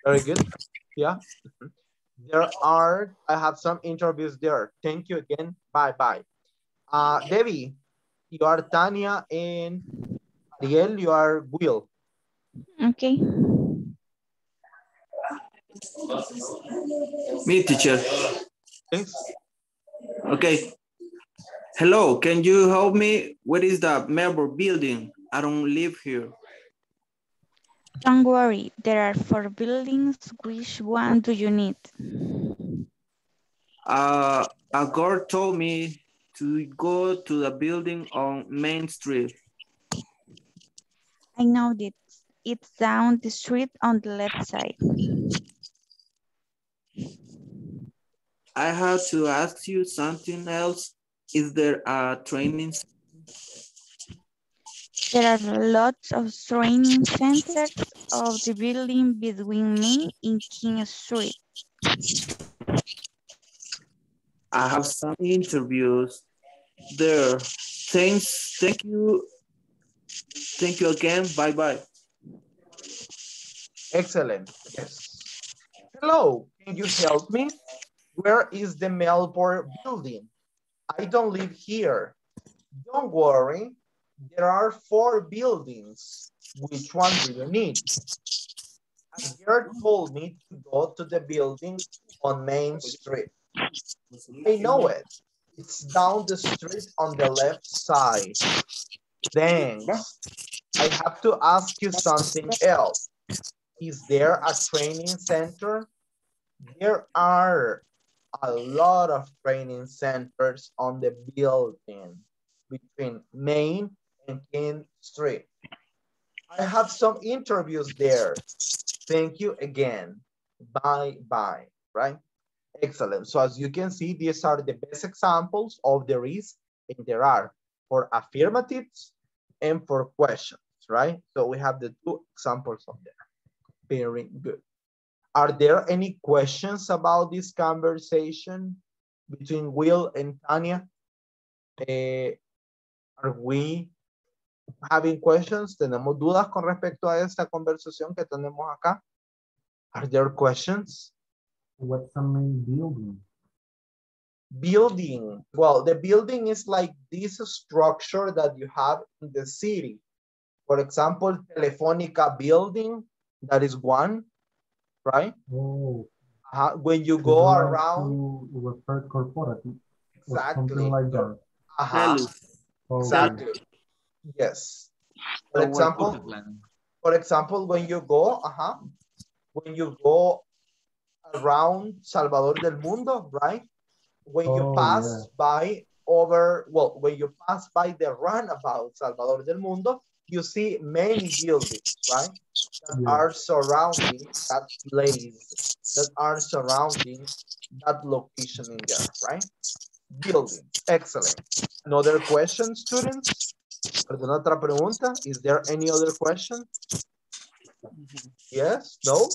Very good. Yeah. There are, I have some interviews there. Thank you again. Bye bye. Debbie, you are Tania and Ariel, you are Will. Okay. Me, teacher. Yes. Okay. Hello, can you help me? What is the member building? I don't live here. Don't worry, there are 4 buildings. Which one do you need? A girl told me to go to the building on Main Street. I know that it's down the street on the left side. I have to ask you something else. Is there a training? There are lots of training centers of the building between me and King Street. I have some interviews there. Thanks, thank you again. Bye bye. Excellent. Yes. Hello, can you help me? Where is the Melbourne building? I don't live here. Don't worry, there are 4 buildings. Which one do you need? A girl told me to go to the building on Main Street. I know it. It's down the street on the left side. Thanks. I have to ask you something else. Is there a training center? There are a lot of training centers on the building between Main and King Street. I have some interviews there. Thank you again. Bye-bye, right? Excellent. So as you can see, these are the best examples of there is and there are for affirmatives and for questions, right? So we have the 2 examples of there. Very good. Are there any questions about this conversation between Will and Tanya? Are we having questions? ¿Tenemos dudas con respecto a esta conversación que tenemos acá? Are there questions? What's the main building? Building. Well, the building is like this structure that you have in the city. For example, Telefónica building, that is one, right? Oh. When you go around. Refer corporative. Exactly. Like that. Oh, exactly. Okay. Yes. For example, when you go, around Salvador del Mundo, right? When you pass by when you pass by the runabout Salvador del Mundo, you see many buildings, right? That are surrounding that place, that are surrounding that location in there, right? Buildings. Excellent. Another question, students? Perdón, otra pregunta. Is there any other question? Yes? No?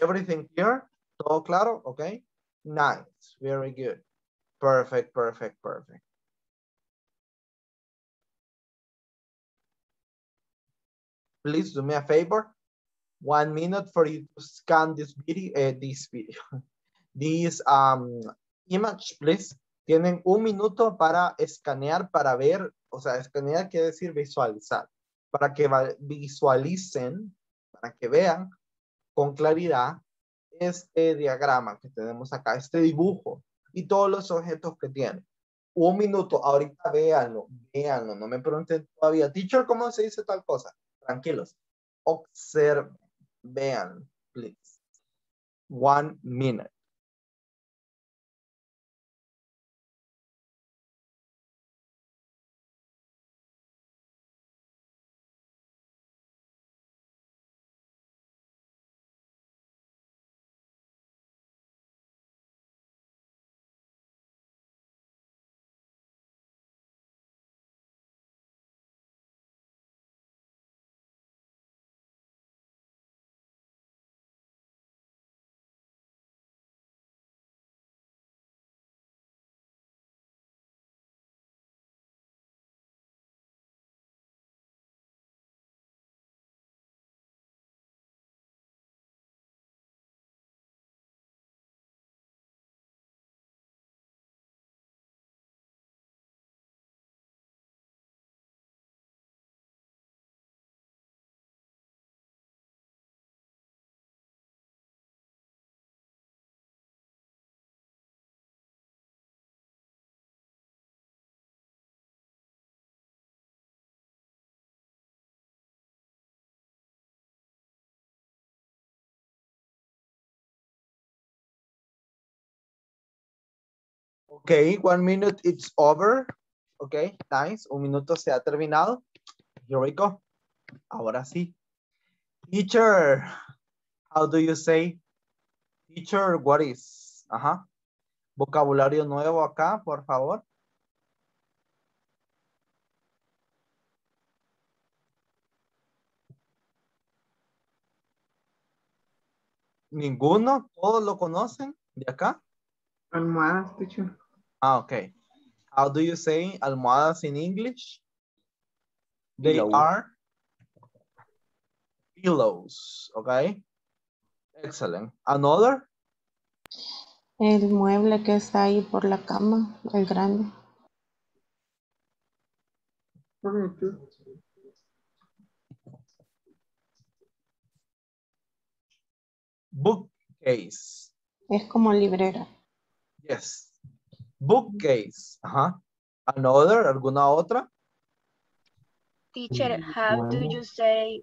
Everything here? Todo claro? Okay. Nice. Very good. Perfect, perfect, perfect. Please do me a favor. 1 minute for you to scan this video. Image, please. Tienen 1 minuto para escanear, para ver. O sea, escanear quiere decir visualizar. Para que visualicen, para que vean con claridad este diagrama que tenemos acá, este dibujo y todos los objetos que tiene. 1 minuto, ahorita véanlo, no me pregunten todavía, teacher, ¿cómo se dice tal cosa? Tranquilos, observen, vean, please. 1 minute. Okay, 1 minute, it's over. Okay, nice. 1 minuto se ha terminado. Here we go. Ahora sí. Teacher, how do you say? Teacher, what is? Ajá. Vocabulario nuevo acá, por favor. Ninguno, todos lo conocen de acá. Almohadas, teacher. Ah, okay. How do you say almohadas in English? They are pillows, okay? Excellent. Another? El mueble que está ahí por la cama, el grande. Bookcase. Es como librera. Yes. Bookcase. Ajá. Another, alguna otra? Teacher, how do you say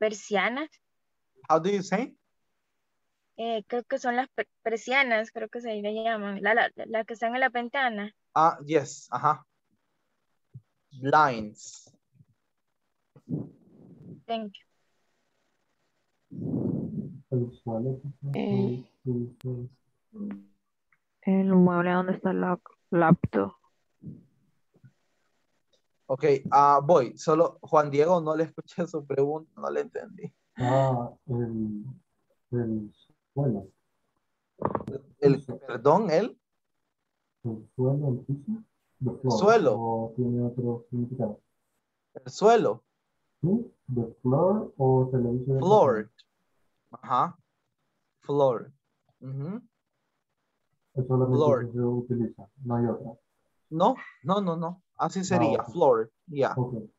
persianas? How do you say? Creo que son las persianas, creo que se le llaman. Las que están en la ventana. Ah, yes, ajá. Blinds. Thank you. El mueble donde está la laptop. Ok, voy. Solo Juan Diego, no le escuché su pregunta, no le entendí. Ah, el suelo. Perdón, ¿el? El suelo, el piso. El suelo. ¿O tiene otro significado? El suelo. Sí, the floor o se le dice. Floor. Ajá. Floor. Uh-huh. Eso es lo que se utiliza, no hay otra. No, no, no, no. Así sería, okay. Floor, ya. Yeah. Okay.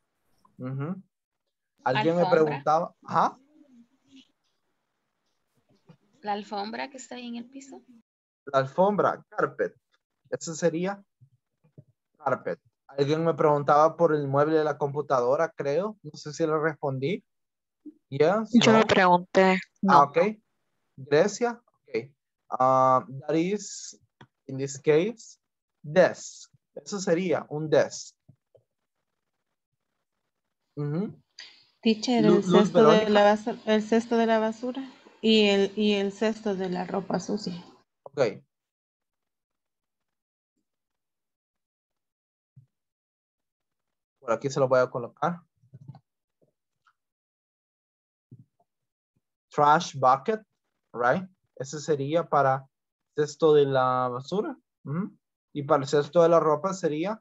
Uh-huh. Alguien me preguntaba, ¿ah? La alfombra que está ahí en el piso. La alfombra, carpet. Eso sería carpet. Alguien me preguntaba por el mueble de la computadora, creo. No sé si le respondí. Yes, yo le pregunté. Ah, ok. Grecia, ok. That is, in this case, desk. Eso sería un desk. Uh-huh. Teacher, el cesto de la basura y el cesto de la ropa sucia. Ok. Por aquí se lo voy a colocar. Trash bucket, right? Ese sería para cesto de la basura. Uh-huh. Y para el cesto de la ropa sería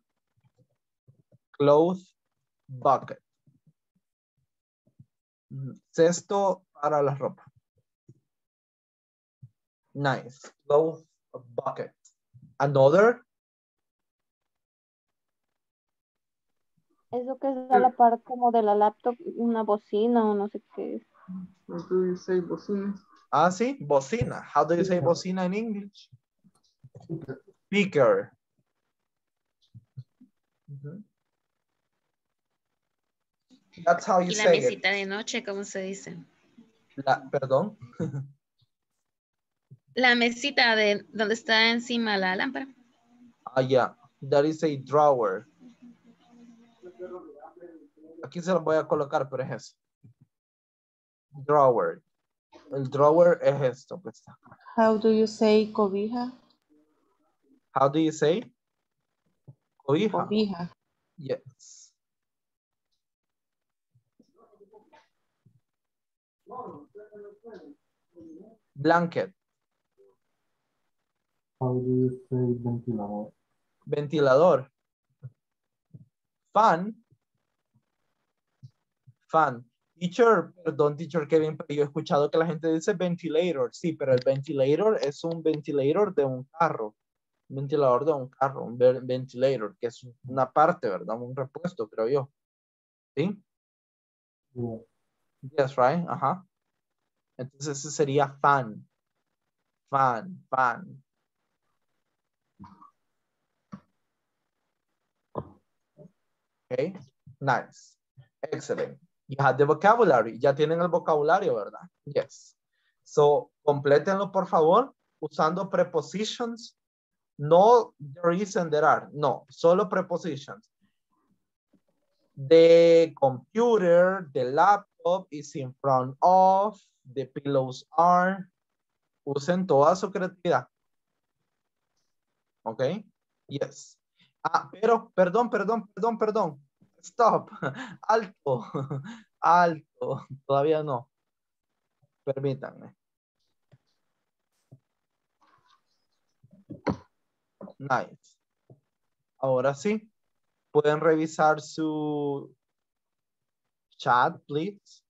cloth bucket. Cesto para la ropa. Nice. Cloth bucket. Another. Eso que es a la par como de la laptop, una bocina o no sé qué es. How do you say bocina? Ah, sí, bocina. How do you say bocina in English? Speaker. Uh-huh. That's how you say it. ¿Y la mesita de noche, cómo se dice? Perdón. La mesita de donde está encima la lámpara. Ah, yeah. That is a drawer. Aquí se lo voy a colocar, pero es eso. Drawer. El drawer es esto que está. How do you say cobija? How do you say? Cobija. Cobija. Yes. Blanket. How do you say ventilador? Ventilador. Fan. Fan. Teacher, perdón, teacher Kevin, pero yo he escuchado que la gente dice ventilator. Sí, pero el ventilator es un ventilator de un carro. Ventilador de un carro, un ventilator, que es una parte, ¿verdad? Un repuesto, creo yo. ¿Sí? Yeah. Yes, right? Ajá. Entonces ese sería fan. Fan, fan. Ok, nice. Excellent. You have the vocabulary. Ya tienen el vocabulario, ¿verdad? Yes. So, complétenlo, por favor, usando prepositions No there is and there are. No, solo prepositions. The computer, the laptop is in front of, the pillows are. Usen toda su creatividad. Ok, yes. Ah, pero, perdón. Stop, alto, alto, todavía no. Permítanme. Nice. Ahora sí. Pueden revisar su chat, please.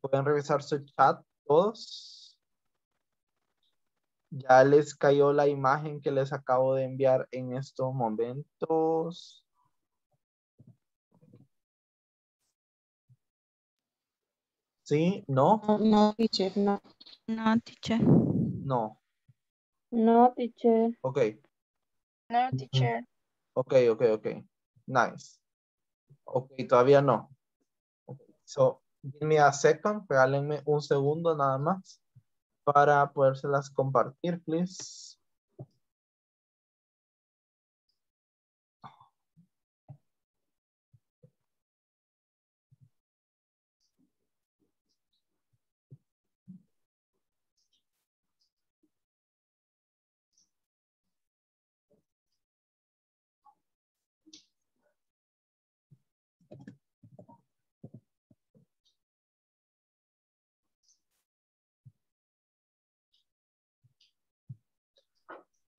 Pueden revisar su chat todos. Ya les cayó la imagen que les acabo de enviar en estos momentos. ¿Sí? ¿No? No, teacher, no. No, teacher. No. No, teacher. Ok. No, teacher. Ok. Nice. Ok, todavía no. Okay. So, give me a second. Regálenme un segundo nada más para podérselas compartir, please.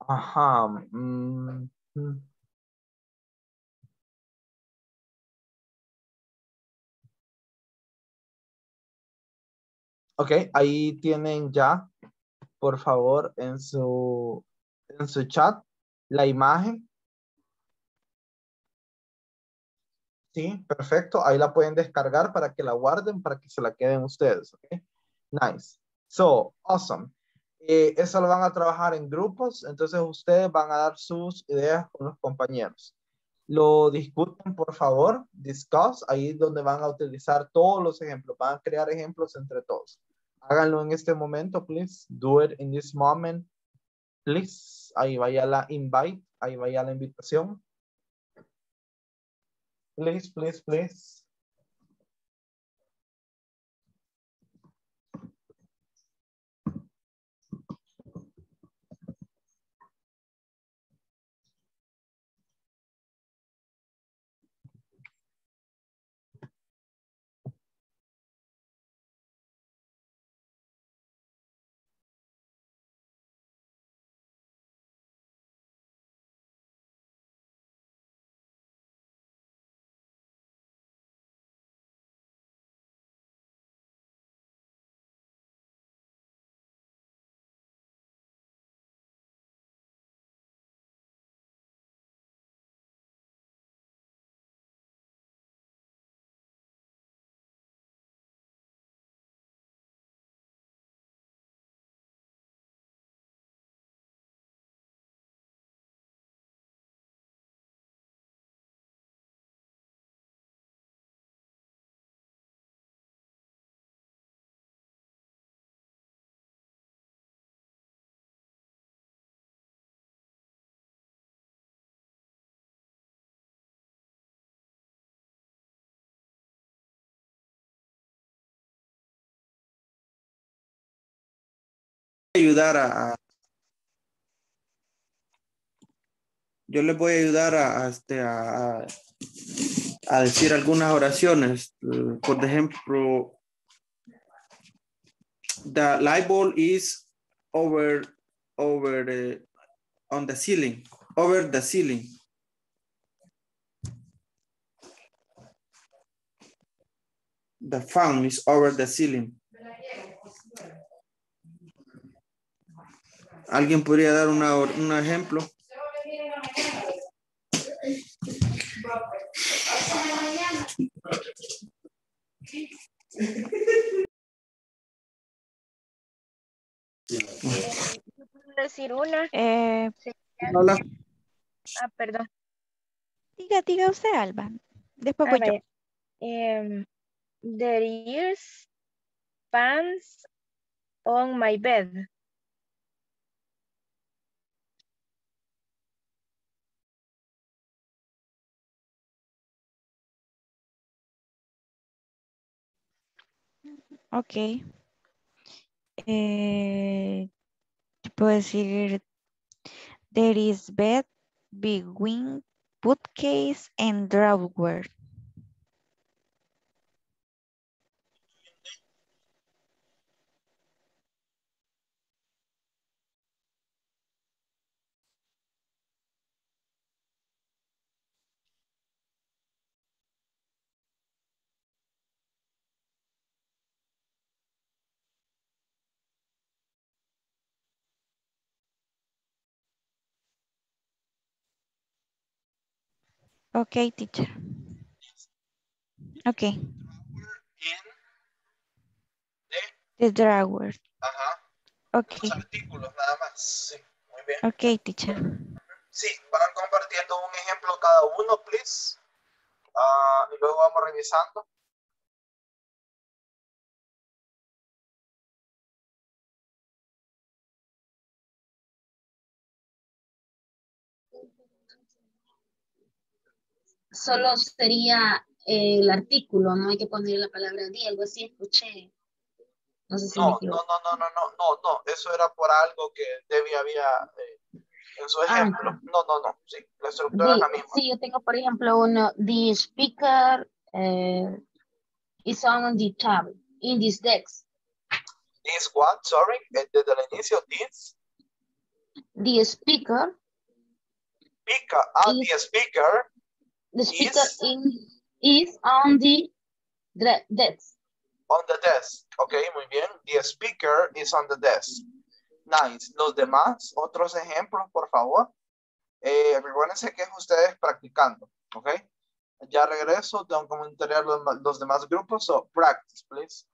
Ajá. Ok, ahí tienen ya, por favor, en su chat, la imagen. Sí, perfecto. Ahí la pueden descargar para que la guarden, para que se la queden ustedes. Okay. Nice. So, awesome. Eso lo van a trabajar en grupos, entonces ustedes van a dar sus ideas con los compañeros. Lo discuten, por favor, discuss, ahí es donde van a utilizar todos los ejemplos, van a crear ejemplos entre todos. Háganlo en este momento, please, do it in this moment, please. Ahí vaya la invite, ahí vaya la invitación. Please, please, please. Ayudar a yo les voy a ayudar a decir algunas oraciones. Por ejemplo, the light bulb is on the ceiling, over the ceiling. The fan is over the ceiling. ¿Alguien podría dar un ejemplo? ¿Puedo decir una? Hola. Ah, perdón. Diga usted, Alba. Después voy yo. There is pants on my bed. Ok. Puedo decir, there is bed, big wing, bookcase, and drawer. Okay, teacher. Okay. The drawer. Ajá. Okay. Los artículos nada más. Sí, muy bien. Okay, teacher. Sí, van compartiendo un ejemplo cada uno, please. Y luego vamos revisando. Solo sería el artículo, no hay que poner la palabra día, algo así, escuché. No sé si me equivoco. No, eso era por algo que Debbie había en su ejemplo. Sí, la estructura es la misma. Sí, yo tengo, por ejemplo, uno, the speaker is on the table, in this desk. This what, sorry, desde el inicio, this. The speaker. The speaker. The speaker is on the desk. On the desk. Ok, muy bien. The speaker is on the desk. Nice. Los demás, otros ejemplos, por favor. Recuérdense que es ustedes practicando. Ok. Ya regreso. Tengo que comentar los demás grupos. So, practice, please.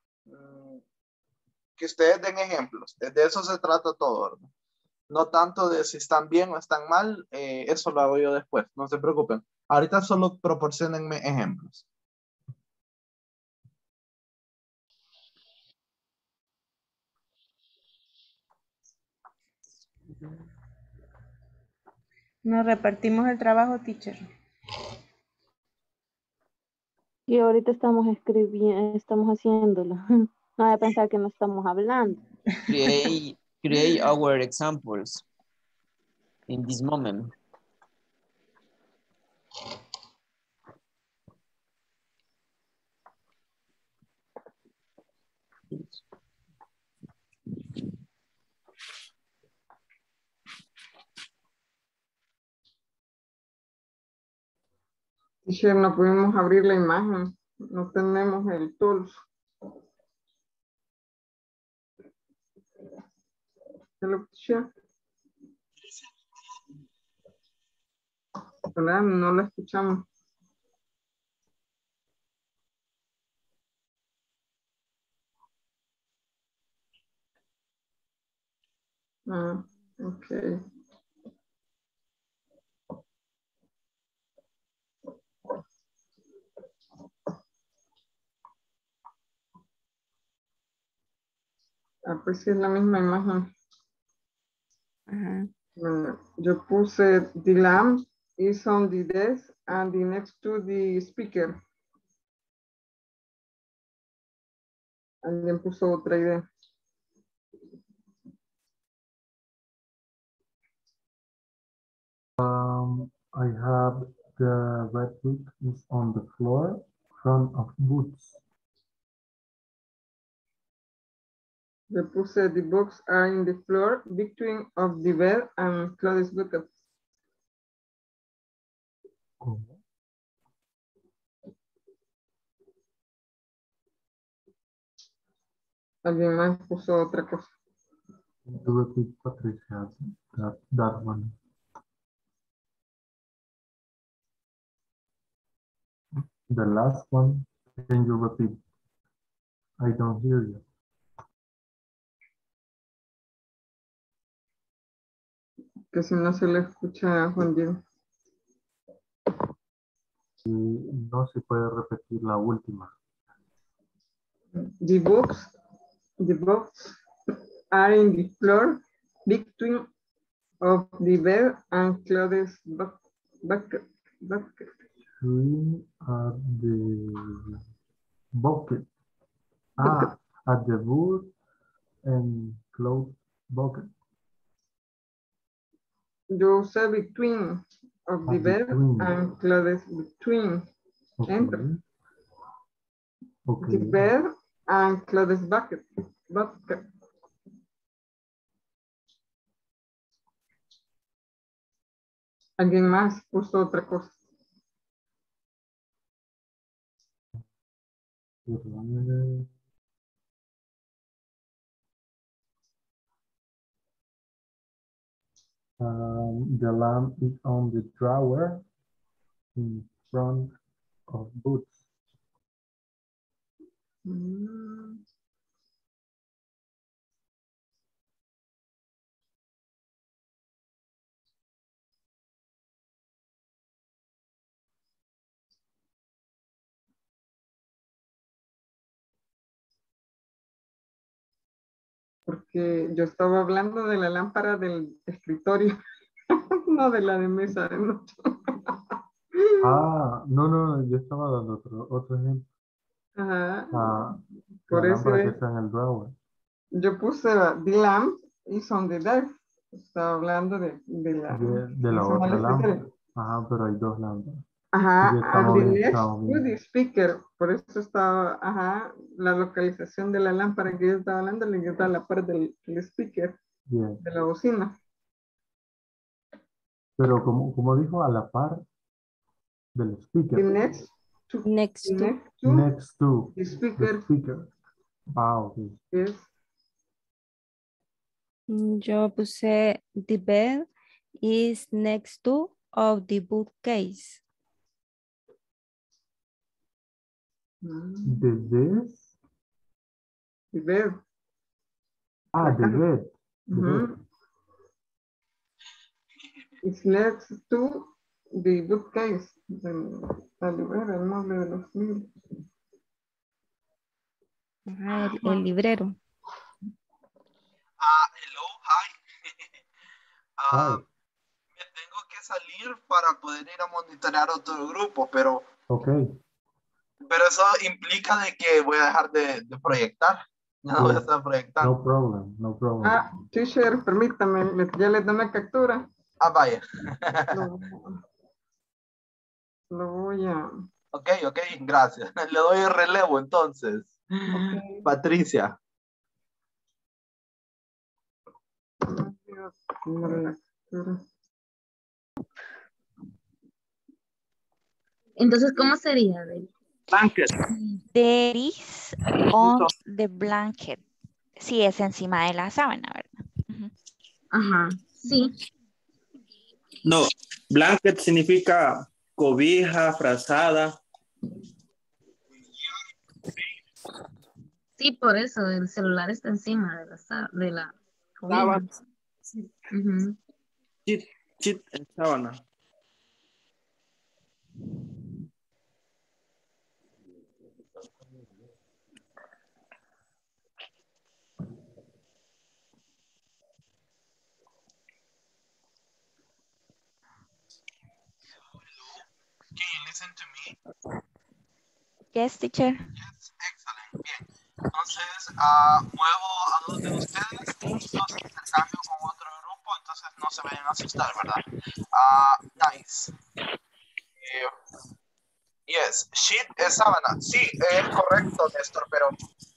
Que ustedes den ejemplos. De eso se trata todo, ¿verdad? No tanto de si están bien o están mal. Eso lo hago yo después. No se preocupen. Ahorita solo proporcionenme ejemplos. Nos repartimos el trabajo, teacher. Y ahorita estamos escribiendo, estamos haciéndolo. No voy a pensar que no estamos hablando. Create our examples in this moment. Teacher, no podemos abrir la imagen, no tenemos el tool. Hello, teacher. No la escuchamos. Ah, okay. Ah, pues sí es la misma imagen. Ajá. Bueno, yo puse the lamp is on the desk and the next to the speaker. Alguien puso otra idea. I have the red book is on the floor front of books. They put the books are in the floor between of the bed and clothes bookups. ¿Cómo? Alguien más puso otra cosa. Patricia, that one. The last one, can you repeat? I don't hear you. Que si no se le escucha a Juan Diego. No se puede repetir la última. The books are in the floor between of the bed and clothes bucket. Between the bucket. At the board and clothes bucket. You say between of the verb and clothes between. Okay. Enter. Okay. The verb and clothes bucket. Alguien más puso otra cosa. The lamp is on the drawer in front of boots. Porque yo estaba hablando de la lámpara del escritorio, no de la de mesa de noche. No, yo estaba dando otro ejemplo. Ajá. Por eso es, que está en el drawer. Yo puse the lamp is on the desk. Estaba hablando de la otra lámpara. Ajá, pero hay dos lámparas. Ajá, to the speaker, por eso estaba, la localización de la lámpara que yo estaba hablando le queda a la parte del speaker, de la bocina. Pero como dijo, a la par del speaker. The next to the speaker. Okay. Yes. Yo puse the bed is next to of the bookcase. The bed. The bed. It's next to the bookcase. El nombre de los libros. El librero. Hello, hi. Hi. Me tengo que salir para poder ir a monitorear otro grupo, pero... Okay. Pero eso implica de que voy a dejar de proyectar. No voy a estar proyectando. No problem. Teacher, permítame, ya le tomé captura. Vaya. Lo voy a... Ok, gracias. Le doy el relevo entonces. Okay. Patricia. Entonces, ¿cómo sería, Abel? Blanket. There is on the blanket. Sí, es encima de la sábana, ¿verdad? Ajá, sí. No, blanket significa cobija, frazada. Sí, por eso, el celular está encima de la cobija. Sí. Chit en sábana. Listen to me. Yes, teacher. Yes, excellent. Bien. Entonces, muevo a dos de ustedes y los intercambio con otro grupo, entonces no se vayan a asustar, ¿verdad? Nice. Yes, sheet es sábana. Sí, es correcto, Néstor, pero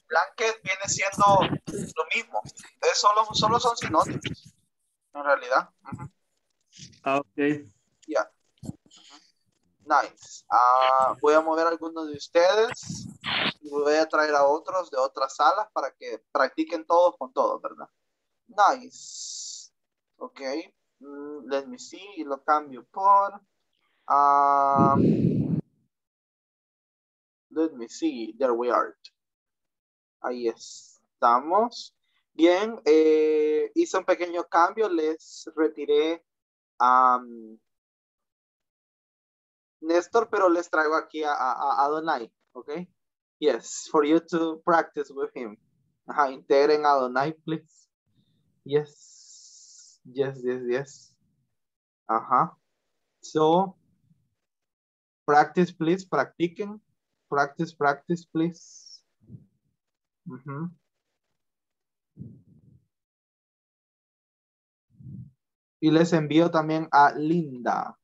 blanket viene siendo lo mismo. Solo son sinónimos, en realidad. Ok. Yeah. Nice. Voy a mover a algunos de ustedes y voy a traer a otros de otras salas para que practiquen todos con todos, ¿verdad? Nice. Ok. Let me see. Y lo cambio por... let me see. There we are. Ahí estamos. Bien. Hice un pequeño cambio. Les retiré... Néstor, pero les traigo aquí a Adonai, okay? Yes, for you to practice with him. Integren Adonai, please. Yes. So, practice, please, practiquen. Practice, please. Uh-huh. Y les envío también a Linda.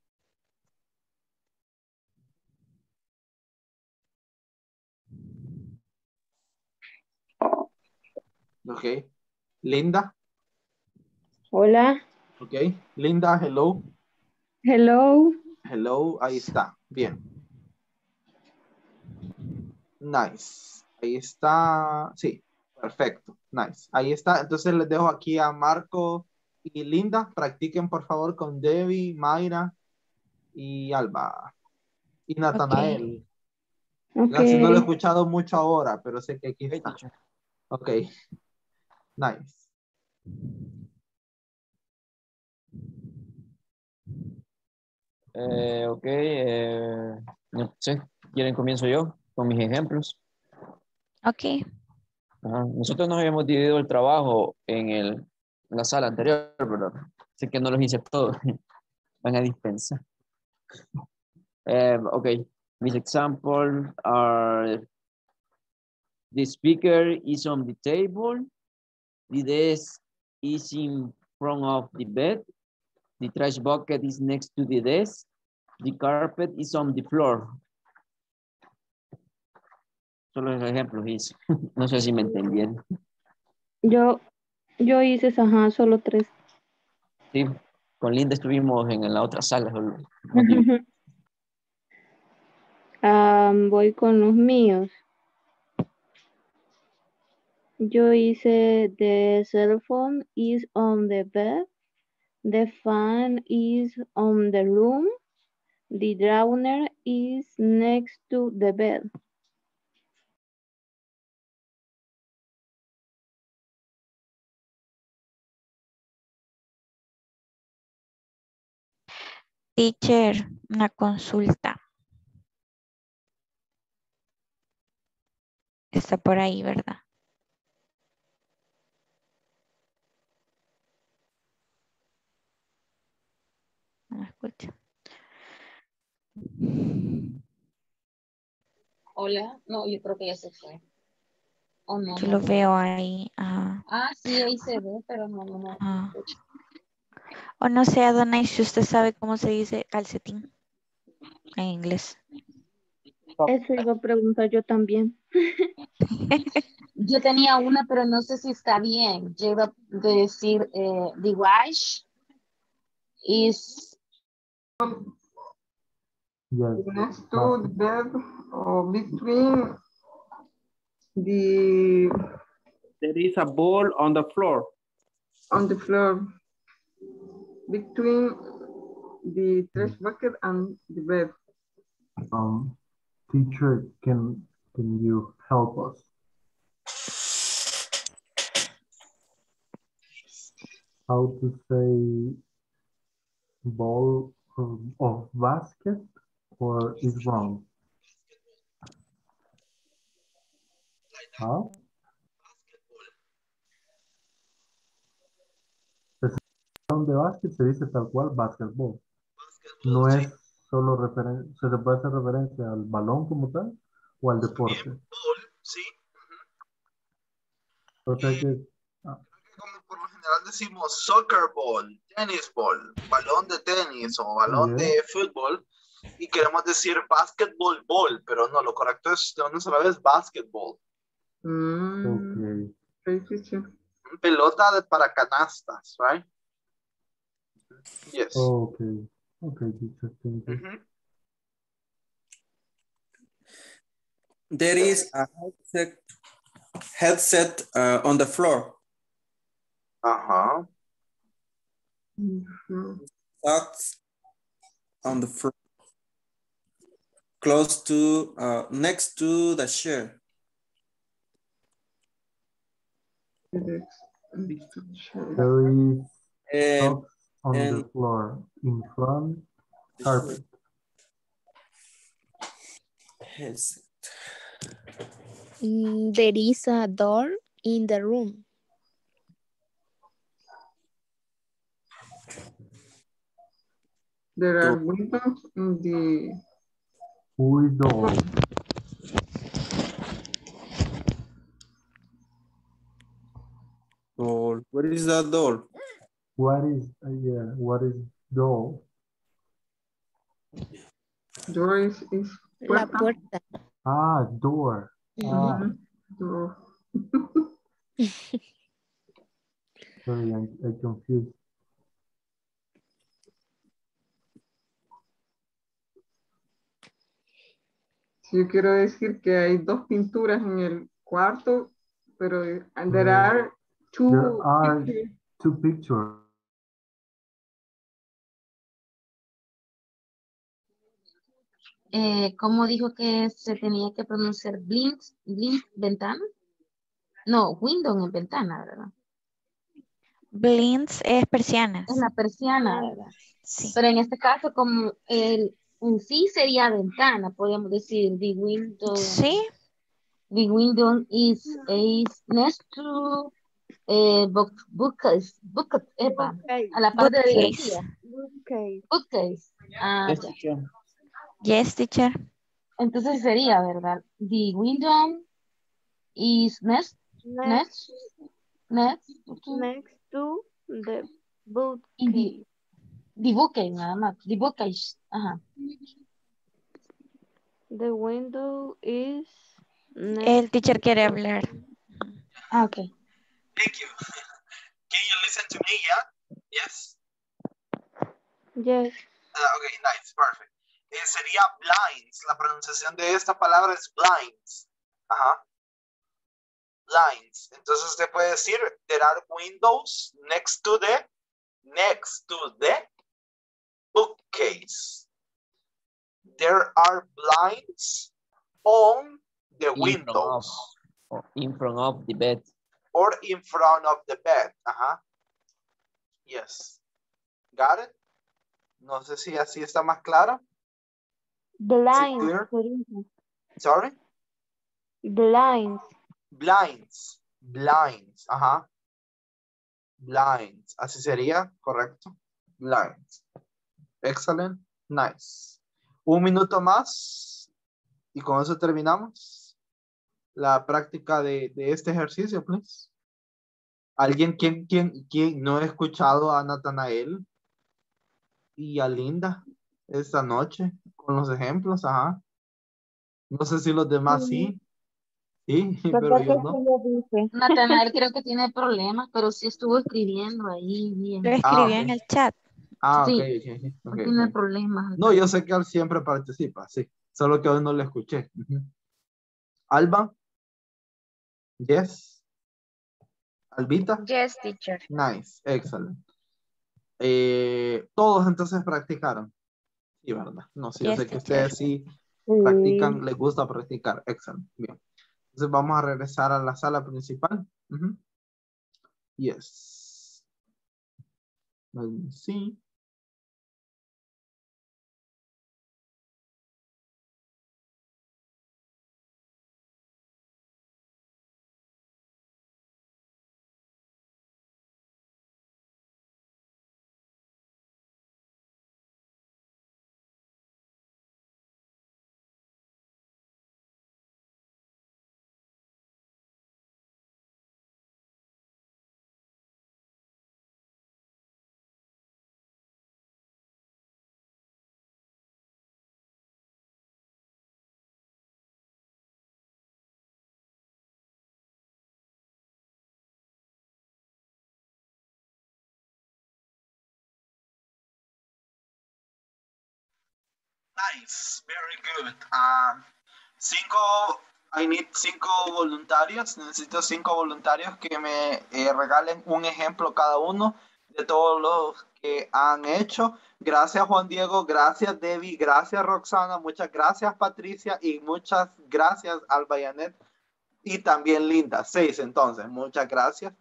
Ok. Linda. Hola. Ok. Linda, hello. Hello. Hello, ahí está. Bien. Nice. Ahí está. Sí, perfecto. Nice. Ahí está. Entonces les dejo aquí a Marco y Linda. Practiquen, por favor, con Debbie, Mayra y Alba. Y Natanael. Okay. Casi no lo he escuchado mucho ahora, pero sé que aquí está. Ok. Nice. Ok. No sé. ¿Quieren comienzo yo con mis ejemplos? Ok. Nosotros nos habíamos dividido el trabajo en la sala anterior, pero así que no los hice todos. Van a dispensar. Ok. Mis examples are the speaker is on the table, the desk is in front of the bed, the trash bucket is next to the desk, the carpet is on the floor. Solo los ejemplos hice. No sé si me entendieron. Yo hice, ajá, solo tres. Sí, con Linda estuvimos en la otra sala. Voy con los míos. Yo hice the cell phone is on the bed, the fan is on the room, the drawner is next to the bed. Teacher, una consulta. Está por ahí, ¿verdad? No me escucho. Hola. No, yo creo que ya se fue. Oh, no, yo no lo veo ahí. Ajá. Ah, sí, ahí se ve, pero no me escucho. O no sé, Adonai, si usted sabe cómo se dice calcetín en inglés. Eso iba a preguntar yo también. Yo tenía una, pero no sé si está bien. Yo iba a decir the wash is next to the bed or between the... There is a ball on the floor. On the floor. Between the trash bucket and the bed. Teacher, can you help us? How to say ball of basket or is wrong? Huh? De básquet se dice tal cual basketball. No es solo referencia, se le puede hacer referencia al balón como tal o al deporte. Sí. O sea que como por lo general decimos soccer ball, tennis ball, balón de tenis o balón de fútbol y queremos decir basketball ball, pero no, lo correcto es de una sola vez basketball. Okay. Pelota para canastas, right? Yes. Oh, okay. Okay, teacher. Thank you. There is a headset on the floor. Uh-huh. That's on the floor. Close to, next to the chair. There is on the floor, in front, carpet. There is a door in the room. There are windows in the... Window. Doll. What is that doll? What is, yeah, what is doll? Door is puerta. La puerta. Ah, door. Mm-hmm. Ah. Door. Sorry, I confused. Yo quiero decir que hay dos pinturas en el cuarto, pero and there are two pictures. ¿Cómo dijo que se tenía que pronunciar blink ventana? No, window es ventana, ¿verdad? Blinds es persiana. Es la persiana, ¿verdad? Sí. Pero en este caso, como el en sí sería ventana, podríamos decir the window. Sí. The window is next to bookcase. Bookcase. A la parte de la bookcase. Ah, yes, teacher. Yes, teacher. Entonces sería, ¿verdad? The window is next to the bookcase. The bookcase, nada más. The bookcase. Ajá. The window is... El teacher quiere hablar. Ah, ok. Thank you. Can you listen to me, yeah? Yes? Yes. Ok, nice, perfect. Sería blinds. La pronunciación de esta palabra es blinds. Ajá. Blinds. Entonces usted puede decir, there are windows next to the bookcase. There are blinds on the windows. Or in front of the bed. Or in front of the bed. Uh-huh. Yes. Got it? No sé si así está más clara. Blinds. Sorry? Blinds. Blinds. Blinds. Ajá. Uh-huh. Blinds. Así sería, correcto. Blinds. Excellent. Nice. Un minuto más y con eso terminamos la práctica de este ejercicio, please. ¿Alguien quien no ha escuchado a Natanael y a Linda esta noche con los ejemplos? Ajá. No sé si los demás sí. Sí, pero yo no. Natanael creo que tiene problemas, pero sí estuvo escribiendo ahí bien. Lo escribió en el chat. Ah, sí, okay. No tiene problemas. No, yo sé que él siempre participa, sí. Solo que hoy no le escuché. Uh-huh. Alba. Yes. Albita. Yes, teacher. Nice, excellent. Todos entonces practicaron. Sí, verdad. No, sí, yes, yo sé que ustedes sí practican, les gusta practicar. Excelente, bien. Entonces vamos a regresar a la sala principal. Uh-huh. Yes. Let me see. Nice, very good. I need 5 voluntarios. Necesito 5 voluntarios que me regalen un ejemplo cada uno de todos los que han hecho. Gracias, Juan Diego. Gracias, Debbie. Gracias, Roxana. Muchas gracias, Patricia. Y muchas gracias, Alba Yanet. Y también Linda. 6, entonces. Muchas gracias.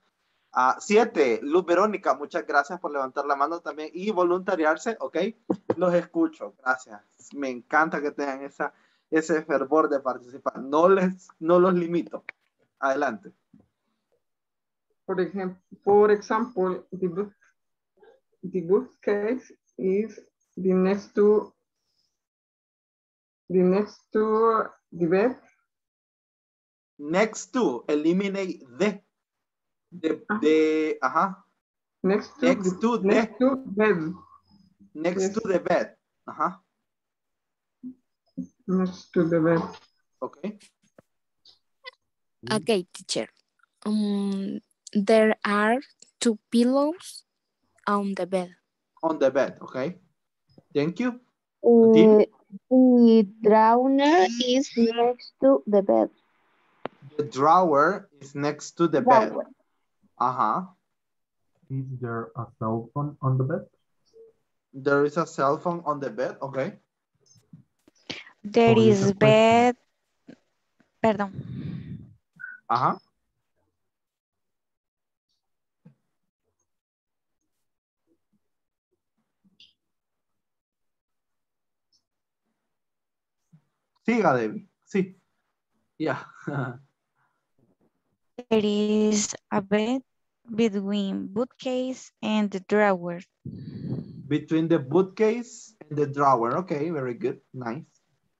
7, Luz Verónica. Muchas gracias por levantar la mano también y voluntariarse. Ok, los escucho. Gracias. Me encanta que tengan ese fervor de participar. No los limito. Adelante. For example, the bookcase is next to the bed. Next to, eliminate the. Next to the bed. Ajá. Next to the bed. Okay. Okay, teacher. There are two pillows on the bed. On the bed, okay. Thank you. The drawer is next to the bed. The drawer is next to the bed. Uh-huh. Is there a cell phone on the bed? There is a cell phone on the bed, okay. There is bed. Perdón. Ajá. Uh-huh. Siga, Debbie. Sí. Yeah. There is a bed between bookcase and the drawer. Between the bookcase and the drawer. Okay, very good. Nice.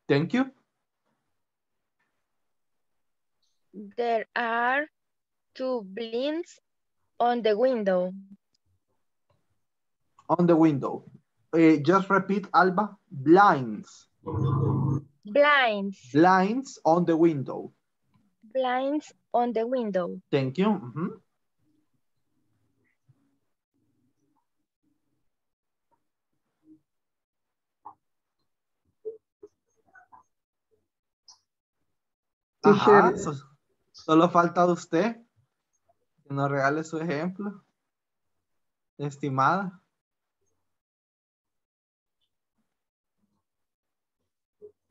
Thank you. There are two blinds on the window. On the window. Just repeat, Alba. Blinds. Blinds. Blinds on the window. Blinds on the window. Thank you. Mm-hmm. Ajá, solo falta de usted que nos regale su ejemplo, estimada.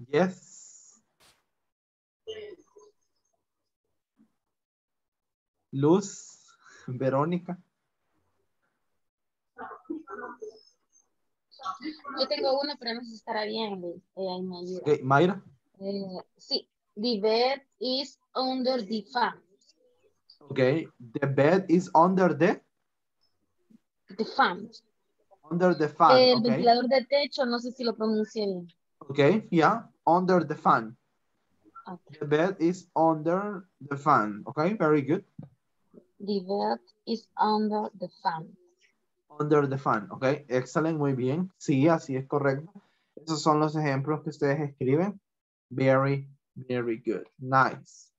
Yes. Luz, Verónica. Yo tengo uno, pero no sé si estará bien. Ahí me ayuda. Okay, Mayra. Sí. The bed is under the fan. Okay, the bed is under the? The fan. Under the fan, el okay. Ventilador de techo, no sé si lo pronuncié bien. Okay, yeah, under the fan. Okay. The bed is under the fan. Okay, very good. The bed is under the fan. Under the fan, okay, excellent, muy bien. Sí, así es correcto. Esos son los ejemplos que ustedes escriben. Very good. Nice.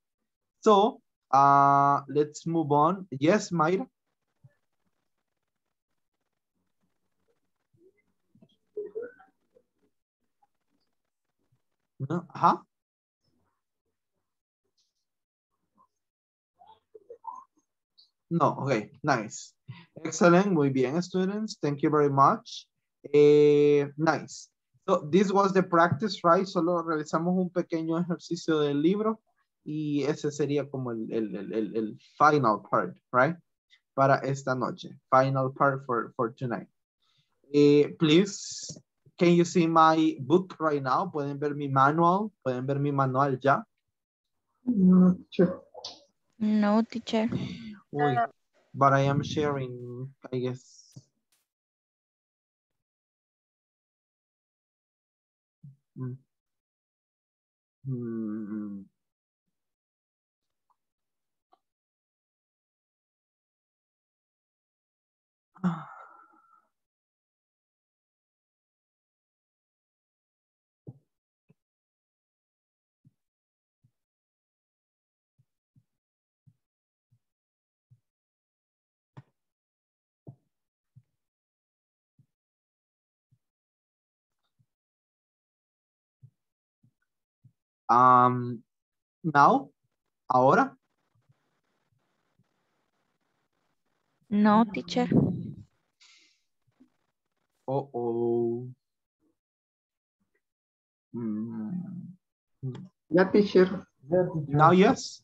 So, let's move on. Yes, Mayra. No, huh? No, okay, nice. Excellent, muy bien, students. Thank you very much. Nice. So this was the practice, right? Solo realizamos un pequeño ejercicio del libro y ese sería como el final part, right? Para esta noche, final part for tonight. Please, can you see my book right now? ¿Pueden ver mi manual? ¿Pueden ver mi manual ya? No, teacher. No, teacher. Uy, but I am sharing, I guess. Now, ahora. No, teacher. Uh-oh. Yeah, teacher. Now, yes.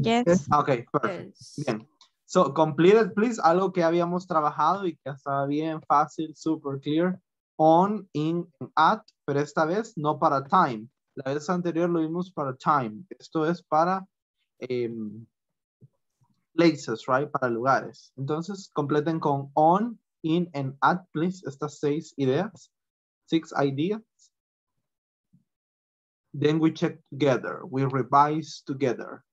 Yes. Okay, perfect. Yes. Bien. So, completed, please. Algo que habíamos trabajado y que estaba bien fácil, super clear. On, in, at, pero esta vez no para time. La vez anterior lo vimos para time. Esto es para places, right? Para lugares. Entonces, completen con on, in, and at, please. Estas 6 ideas. 6 ideas. Then we check together. We revise together.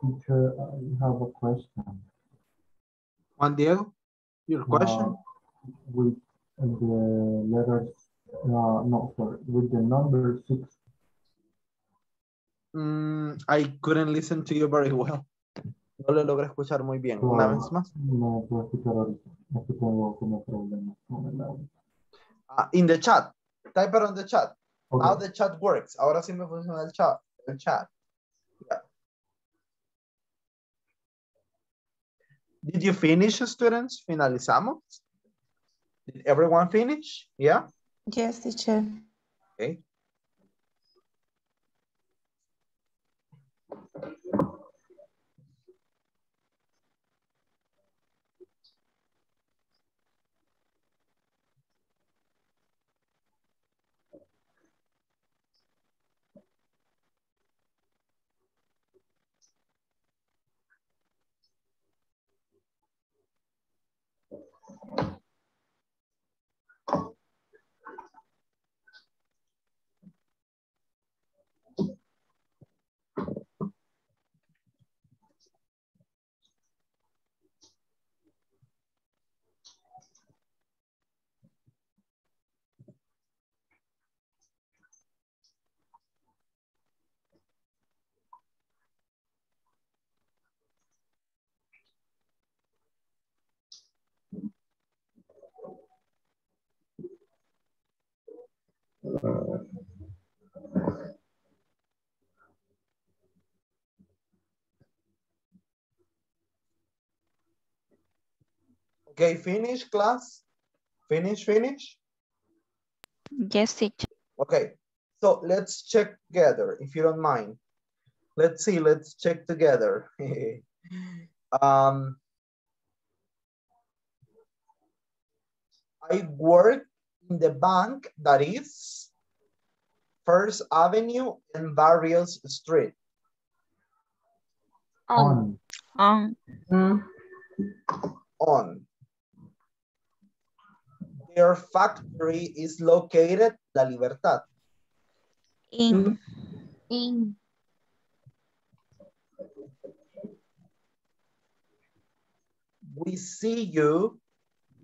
Teacher, you have a question. Juan Diego, your question? With the letters, no, sorry, with the number 6. I couldn't listen to you very well. No lo logré escuchar muy bien. Una vez más. No puedo escuchar ahorita. No tengo como problema con el audio. In the chat. Type it on the chat. Okay. How the chat works. Ahora sí me funciona el chat. Yeah. Did you finish, students? Finalizamos? Did everyone finish? Yeah? Yes, teacher. Okay. Okay, finish class? Finish? Yes, teacher. Okay, so let's check together, if you don't mind. Let's see, let's check together. I work in the bank that is First Avenue and Barrios Street. On. Their factory is located La Libertad. In. We see you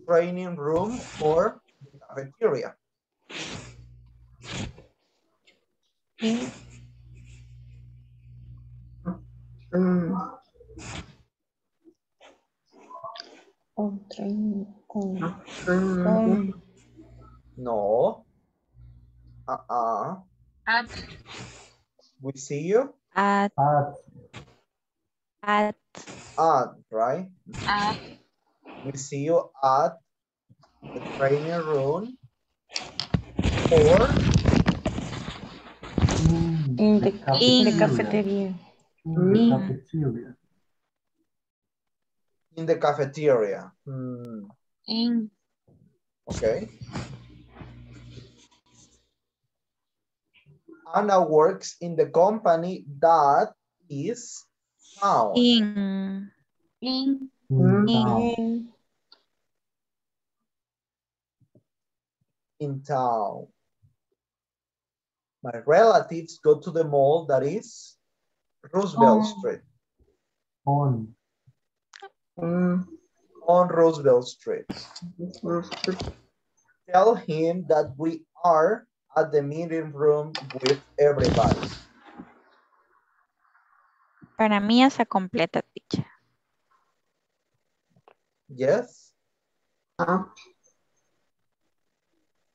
training room for the cafeteria. On training. No. At. We see you. At. At. At, right? At. We see you at the training room or in the cafeteria. In the cafeteria. In. Okay. Anna works in the company that is found. In town. My relatives go to the mall that is Roosevelt Street. On Roosevelt Street. Tell him that we are at the meeting room with everybody. Para mí esa completa, teacher. Yes.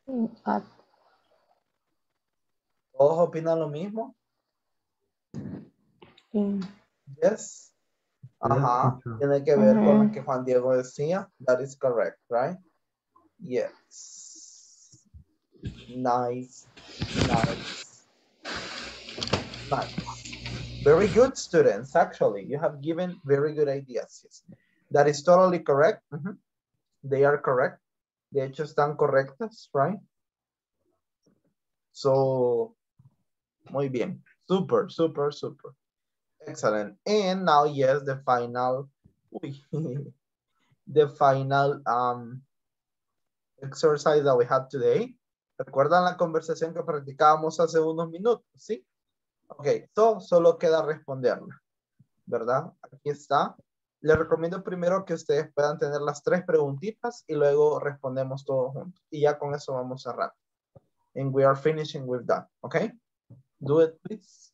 ¿Todos opinan lo mismo? Yes. Ajá. Tiene que ver con lo que Juan Diego decía. That is correct, right? Yes. Nice. Nice. Nice. Very good students, actually. You have given very good ideas. Yes. That is totally correct. They are correct. De hecho, están correctas, right? So, muy bien. Super, super, super. Excellent. And now, yes, the final, the final exercise that we have today. ¿Recuerdan la conversación que practicábamos hace unos minutos? ¿Sí? Ok, solo queda responderla, ¿verdad? Aquí está. Les recomiendo primero que ustedes puedan tener las tres preguntitas y luego respondemos todos juntos. Y ya con eso vamos a cerrar. And we are finishing with that. Okay? Do it, please.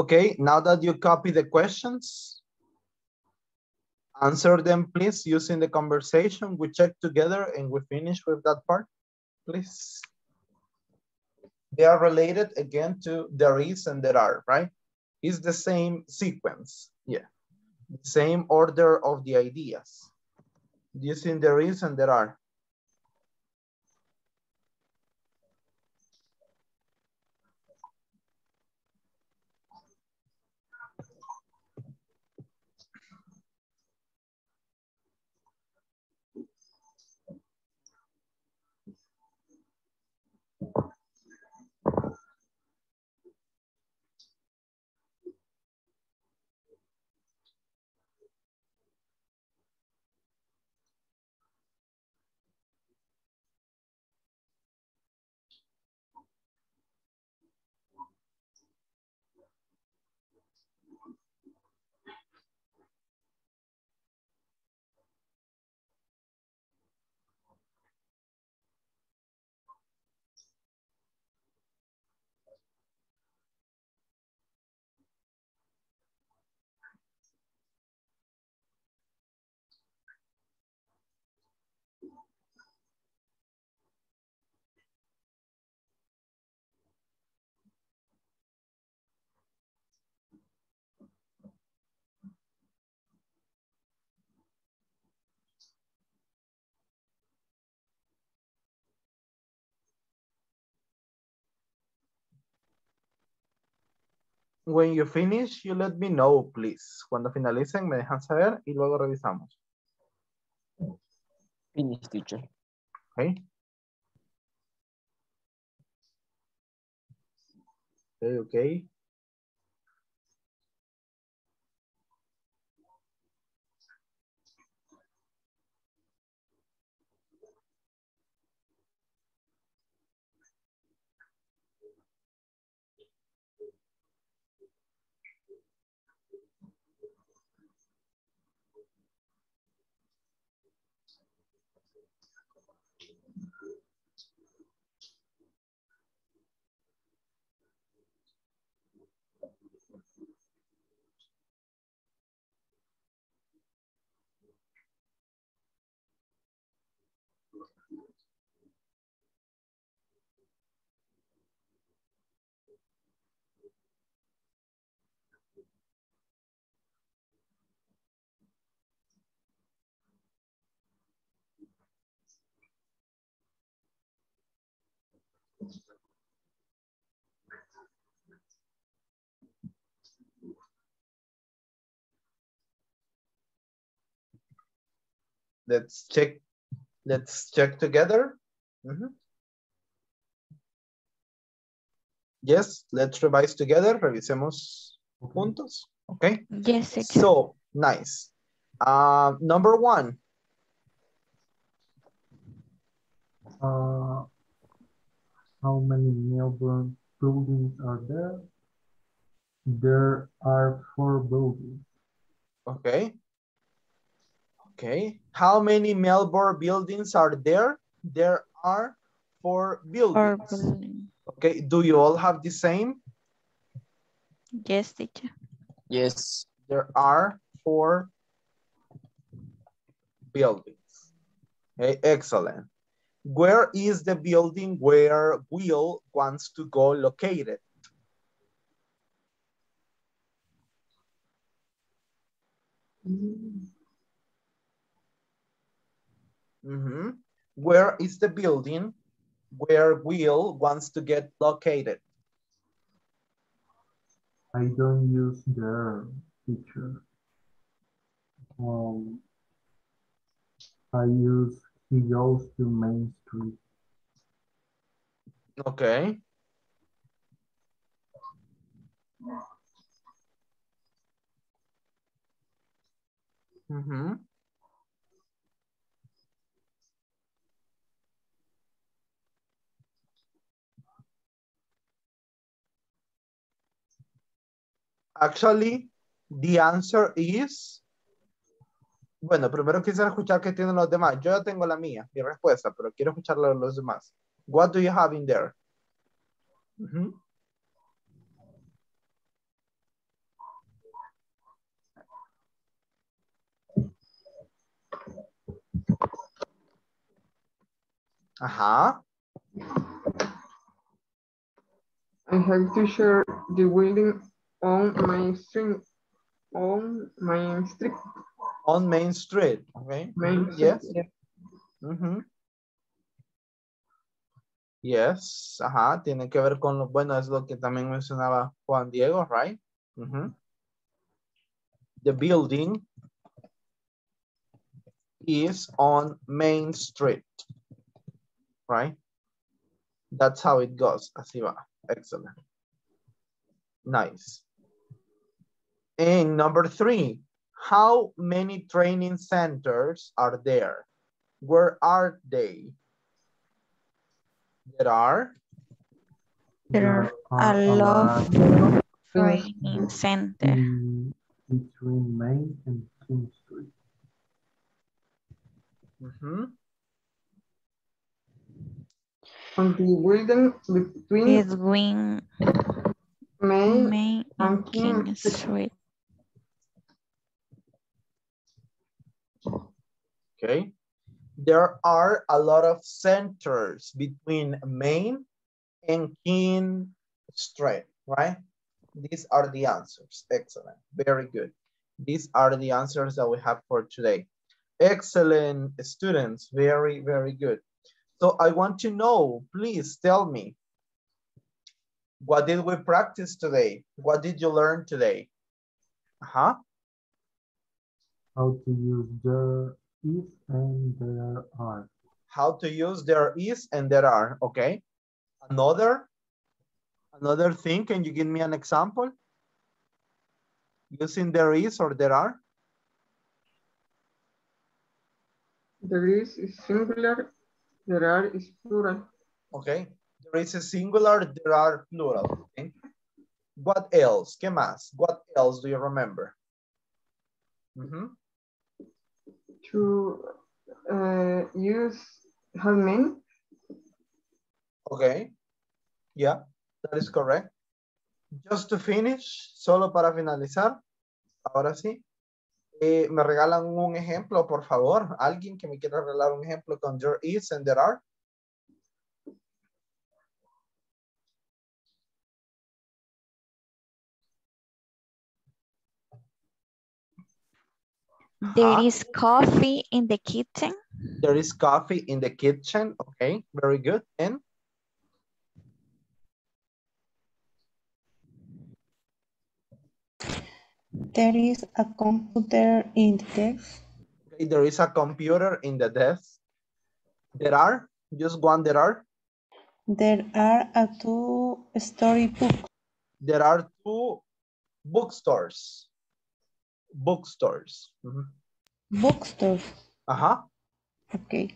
Okay, now that you copy the questions, Answer them, please, using the conversation. We check together and we finish with that part, please. They are related again to there is and there are, right? It's the same sequence, yeah. Same order of the ideas. Using there is and there are. When you finish, you let me know, please. Cuando finalicen, me dejan saber y luego revisamos. Finish, teacher. Okay. Okay, okay. Let's check together. Mm-hmm. Yes, let's revise together. Revisemos juntos. Okay. Yes. So nice. Number one. How many Melbourne buildings are there? There are 4 buildings. Okay. Okay. How many Melbourne buildings are there? There are 4 buildings. 4 buildings. Okay. Do you all have the same? Yes, teacher. Yes. There are 4 buildings. Okay. Excellent. Where is the building where Will wants to go located? Mm-hmm. Where is the building where Will wants to get located? I don't use their feature. I use he goes to Main Street. Okay. Mm-hmm. Actually, the answer is... Bueno, primero quisiera escuchar qué tienen los demás. Yo ya tengo la mía, mi respuesta, pero quiero escuchar la de los demás. What do you have in there? Mm-hmm. Ajá. I have to share the building on Main Street. On Main Street. On Main Street, okay. Main Street, yes. Yeah. Mm-hmm. Yes, ajá, tiene que ver con lo bueno, es lo que también mencionaba Juan Diego, right? Mm-hmm. The building is on Main Street, right? That's how it goes, así va, excellent. Nice. And number 3, how many training centers are there? Where are they? There are a lot of training centers. Between Main and King Street. Mm-hmm. On the building between Main and King Street. Okay. There are a lot of centers between Main and King Street, right? These are the answers. Excellent. Very good. These are the answers that we have for today. Excellent, students. Very, very good. So I want to know, please tell me, what did we practice today? What did you learn today? Uh-huh. How to use the is and there are. How to use there is and there are, okay. Another thing, can you give me an example? Using there is or there are? There is singular, there are is plural. Okay, there is a singular, there are plural. Okay. What else? ¿Qué más? What else do you remember? Mm-hmm. To use how many? Okay, yeah, that is correct. Just to finish, solo para finalizar, ahora sí, me regalan un ejemplo, por favor, alguien que me quiera regalar un ejemplo con there is and there are. There is coffee in the kitchen. There is coffee in the kitchen. Okay, very good. And? There is a computer in the desk. Okay, there is a computer in the desk. There are? Just one there are? There are a 2-story book. There are 2 bookstores. Bookstores. Mm-hmm. Bookstores. Ajá. Okay.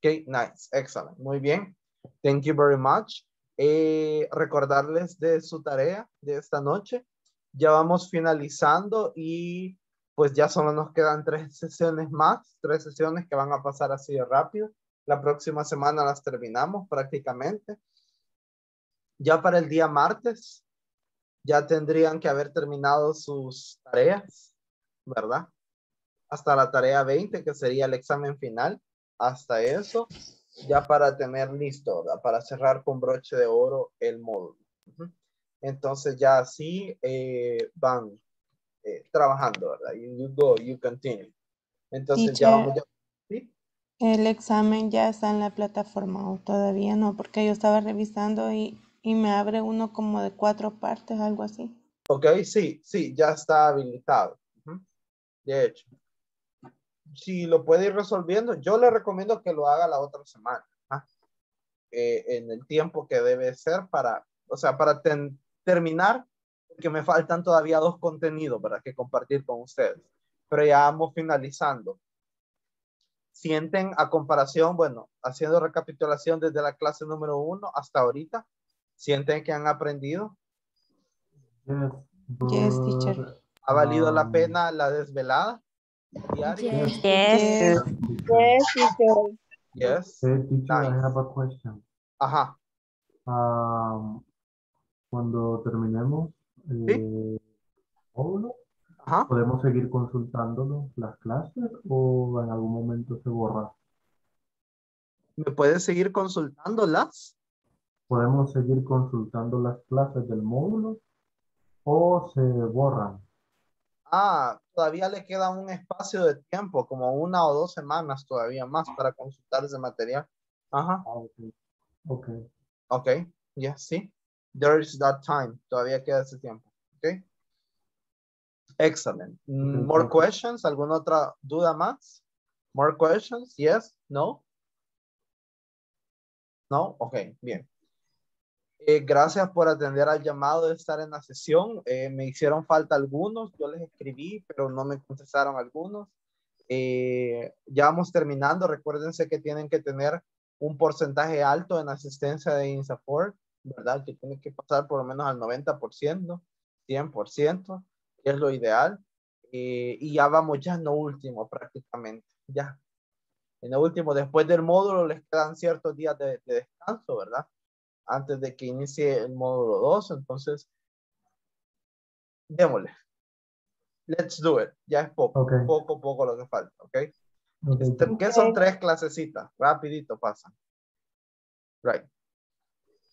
Okay, nice. Excellent. Muy bien. Thank you very much. Recordarles de su tarea de esta noche. Ya vamos finalizando y pues ya solo nos quedan 3 sesiones más. 3 sesiones que van a pasar así de rápido. La próxima semana las terminamos prácticamente. Ya para el día martes ya tendrían que haber terminado sus tareas, ¿verdad? Hasta la tarea 20, que sería el examen final, hasta eso, ya para tener listo, ¿verdad? Para cerrar con broche de oro el módulo. Entonces ya así van trabajando, ¿verdad? You go, you continue. Entonces teacher, ya vamos. Ya... ¿Sí? El examen ya está en la plataforma, ¿o todavía no? Porque yo estaba revisando y me abre uno como de 4 partes, algo así. Ok, sí, ya está habilitado. De hecho, si lo puede ir resolviendo, yo le recomiendo que lo haga la otra semana, ¿ah? En el tiempo que debe ser para, o sea, para terminar, porque me faltan todavía 2 contenidos para que compartir con ustedes, pero ya vamos finalizando. Sienten a comparación, bueno, haciendo recapitulación desde la clase número 1 hasta ahorita, ¿sienten que han aprendido? Yes, teacher. ¿Ha valido la pena la desvelada? Yes. Yes. Yes, teacher. Yes. Hey, teacher, nice. I have a question. Ajá. Cuando terminemos el módulo, ¿sí? ¿Podemos seguir consultándolo las clases o en algún momento se borra? ¿Me puedes seguir consultando las? Podemos seguir consultando las clases del módulo o se borran. Ah, todavía le queda un espacio de tiempo, como 1 o 2 semanas todavía más para consultar ese material. Ajá. Okay. Yeah, sí. There is that time. Todavía queda ese tiempo. Okay. Excellent. More questions? ¿Alguna otra duda más? More questions? Yes? No? No? Okay, bien. Gracias por atender al llamado de estar en la sesión. Me hicieron falta algunos. Yo les escribí, pero no me contestaron algunos. Ya vamos terminando. Recuérdense que tienen que tener un porcentaje alto en asistencia de INSAFORP, ¿verdad? Que tienen que pasar por lo menos al 90%, 100%. Es lo ideal. Y ya vamos ya en lo último prácticamente. Ya. En lo último, después del módulo les quedan ciertos días de descanso, ¿verdad? Antes de que inicie el módulo 2. Entonces, démosle. Let's do it. Ya es poco. Okay. Poco lo que falta. ¿Okay? Okay. ¿Qué son 3 clasecitas? Rapidito pasan. Right.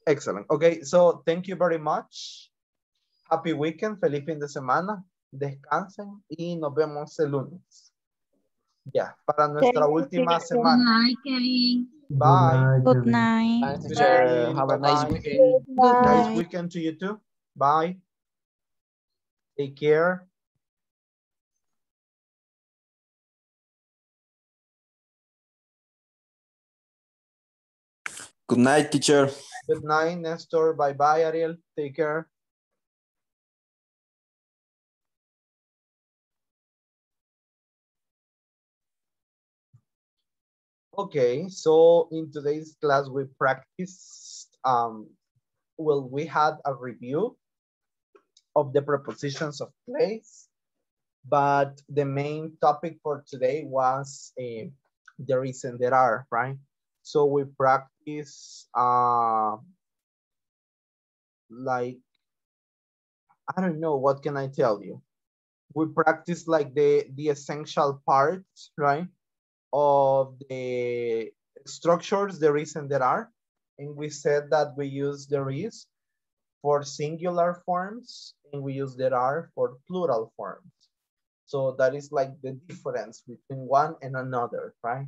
Excellent. Okay, so thank you very much. Happy weekend. Feliz fin de semana. Descansen y nos vemos el lunes. Ya, yeah, para nuestra última semana. Good night, Kevin. Bye. Good night. Nice to share. Have a nice weekend. Nice weekend to you too. Bye. Take care. Good night, teacher. Good night, Nestor. Bye-bye, Ariel. Take care. Okay, so in today's class we practiced, we had a review of the prepositions of place, but the main topic for today was there is and there are, right? So we practiced I don't know, what can I tell you? We practiced like the essential parts, right? Of the structures, there is and there are, and we said that we use there is for singular forms and we use there are for plural forms. So that is like the difference between one and another, right?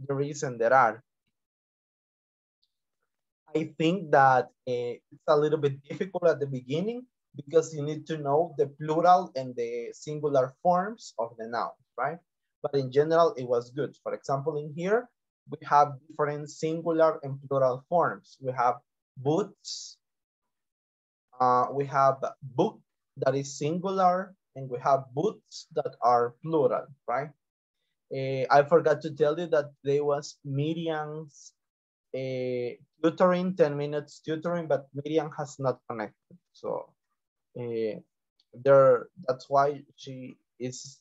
There is and there are. I think that it's a little bit difficult at the beginning because you need to know the plural and the singular forms of the noun, right? But in general, it was good. For example, in here, we have different singular and plural forms. We have boots, we have book that is singular, and we have boots that are plural, right? I forgot to tell you that there was Miriam's tutoring, 10 minutes tutoring, but Miriam has not connected. So that's why she is,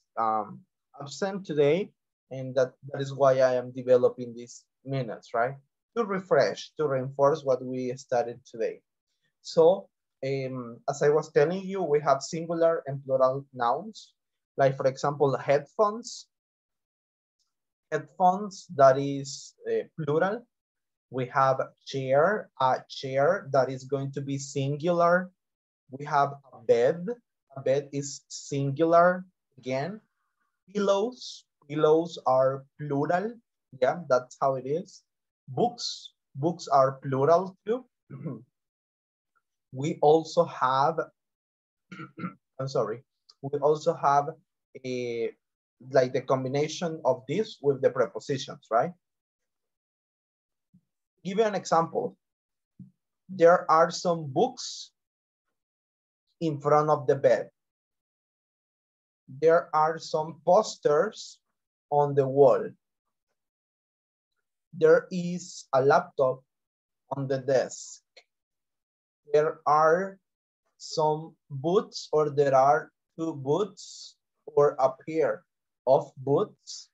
absent today, and that is why I am developing these minutes, right? To refresh, to reinforce what we studied today. So, as I was telling you, we have singular and plural nouns, like for example, headphones. Headphones, that is plural. We have chair, a chair that is going to be singular. We have a bed is singular again. Pillows, pillows are plural. Yeah, that's how it is. Books, books are plural too. We also have, we also have like the combination of this with the prepositions, right? Give you an example. There are some books in front of the bed. There are some posters on the wall. There is a laptop on the desk. There are some boots, or there are 2 boots or a pair of boots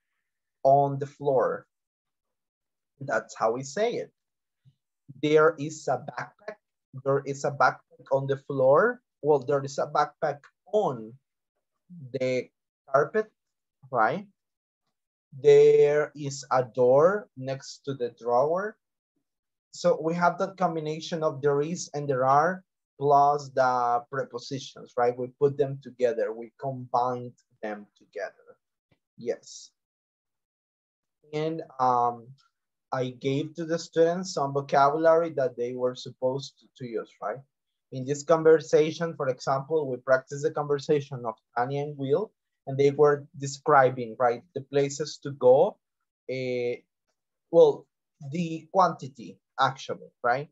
on the floor. That's how we say it. There is a backpack. There is a backpack on the floor. Well, there is a backpack on the carpet, right? There is a door next to the drawer. So we have that combination of there is and there are, plus the prepositions, right? We put them together, we combined them together. Yes. And I gave to the students some vocabulary that they were supposed to use, right? In this conversation, for example, we practiced the conversation of Annie and Will, and they were describing, right, the places to go, well, the quantity actually, right,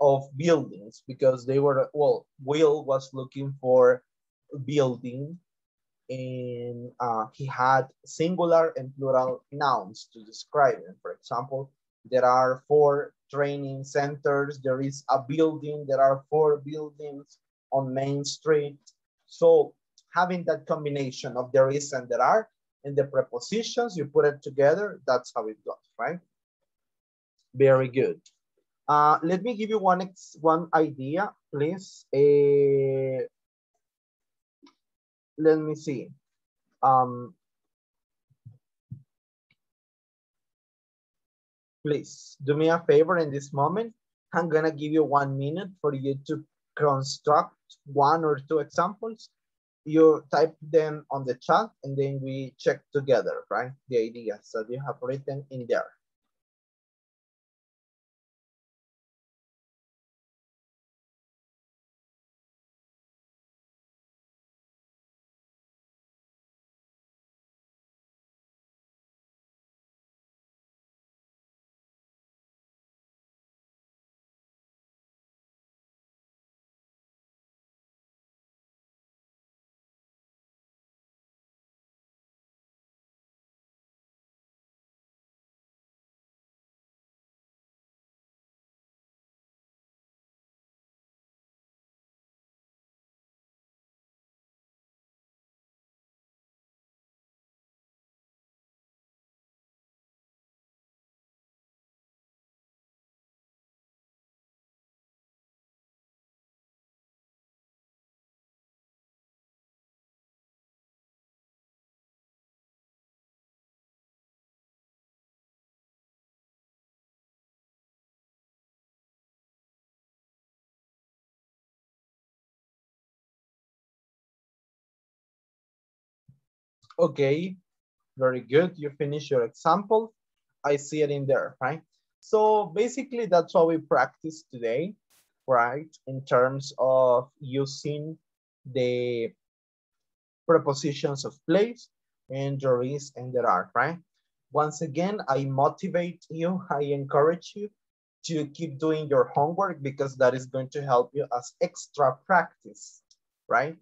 of buildings, because they were, well, Will was looking for a building, and he had singular and plural nouns to describe them. For example, there are 4 training centers, there is a building, there are 4 buildings on Main Street. So having that combination of there is and there are, and the prepositions, you put it together, that's how it got, right? Very good. Let me give you one idea, please. Let me see. Please do me a favor in this moment. I'm gonna give you 1 minute for you to construct 1 or 2 examples. You type them on the chat and then we check together, right? The ideas that you have written in there. Okay, very good. You finish your example. I see it in there, right? So basically that's what we practice today, right? In terms of using the prepositions of place and there is and there are, right? Once again, I motivate you, I encourage you to keep doing your homework because that is going to help you as extra practice, right?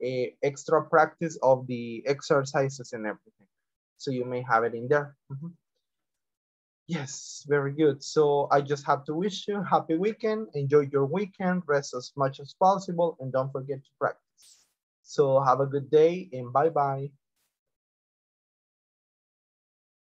A extra practice of the exercises and everything. So you may have it in there. Mm-hmm. Yes, very good. So I just have to wish you a happy weekend. Enjoy your weekend, rest as much as possible, and don't forget to practice. So have a good day and bye-bye.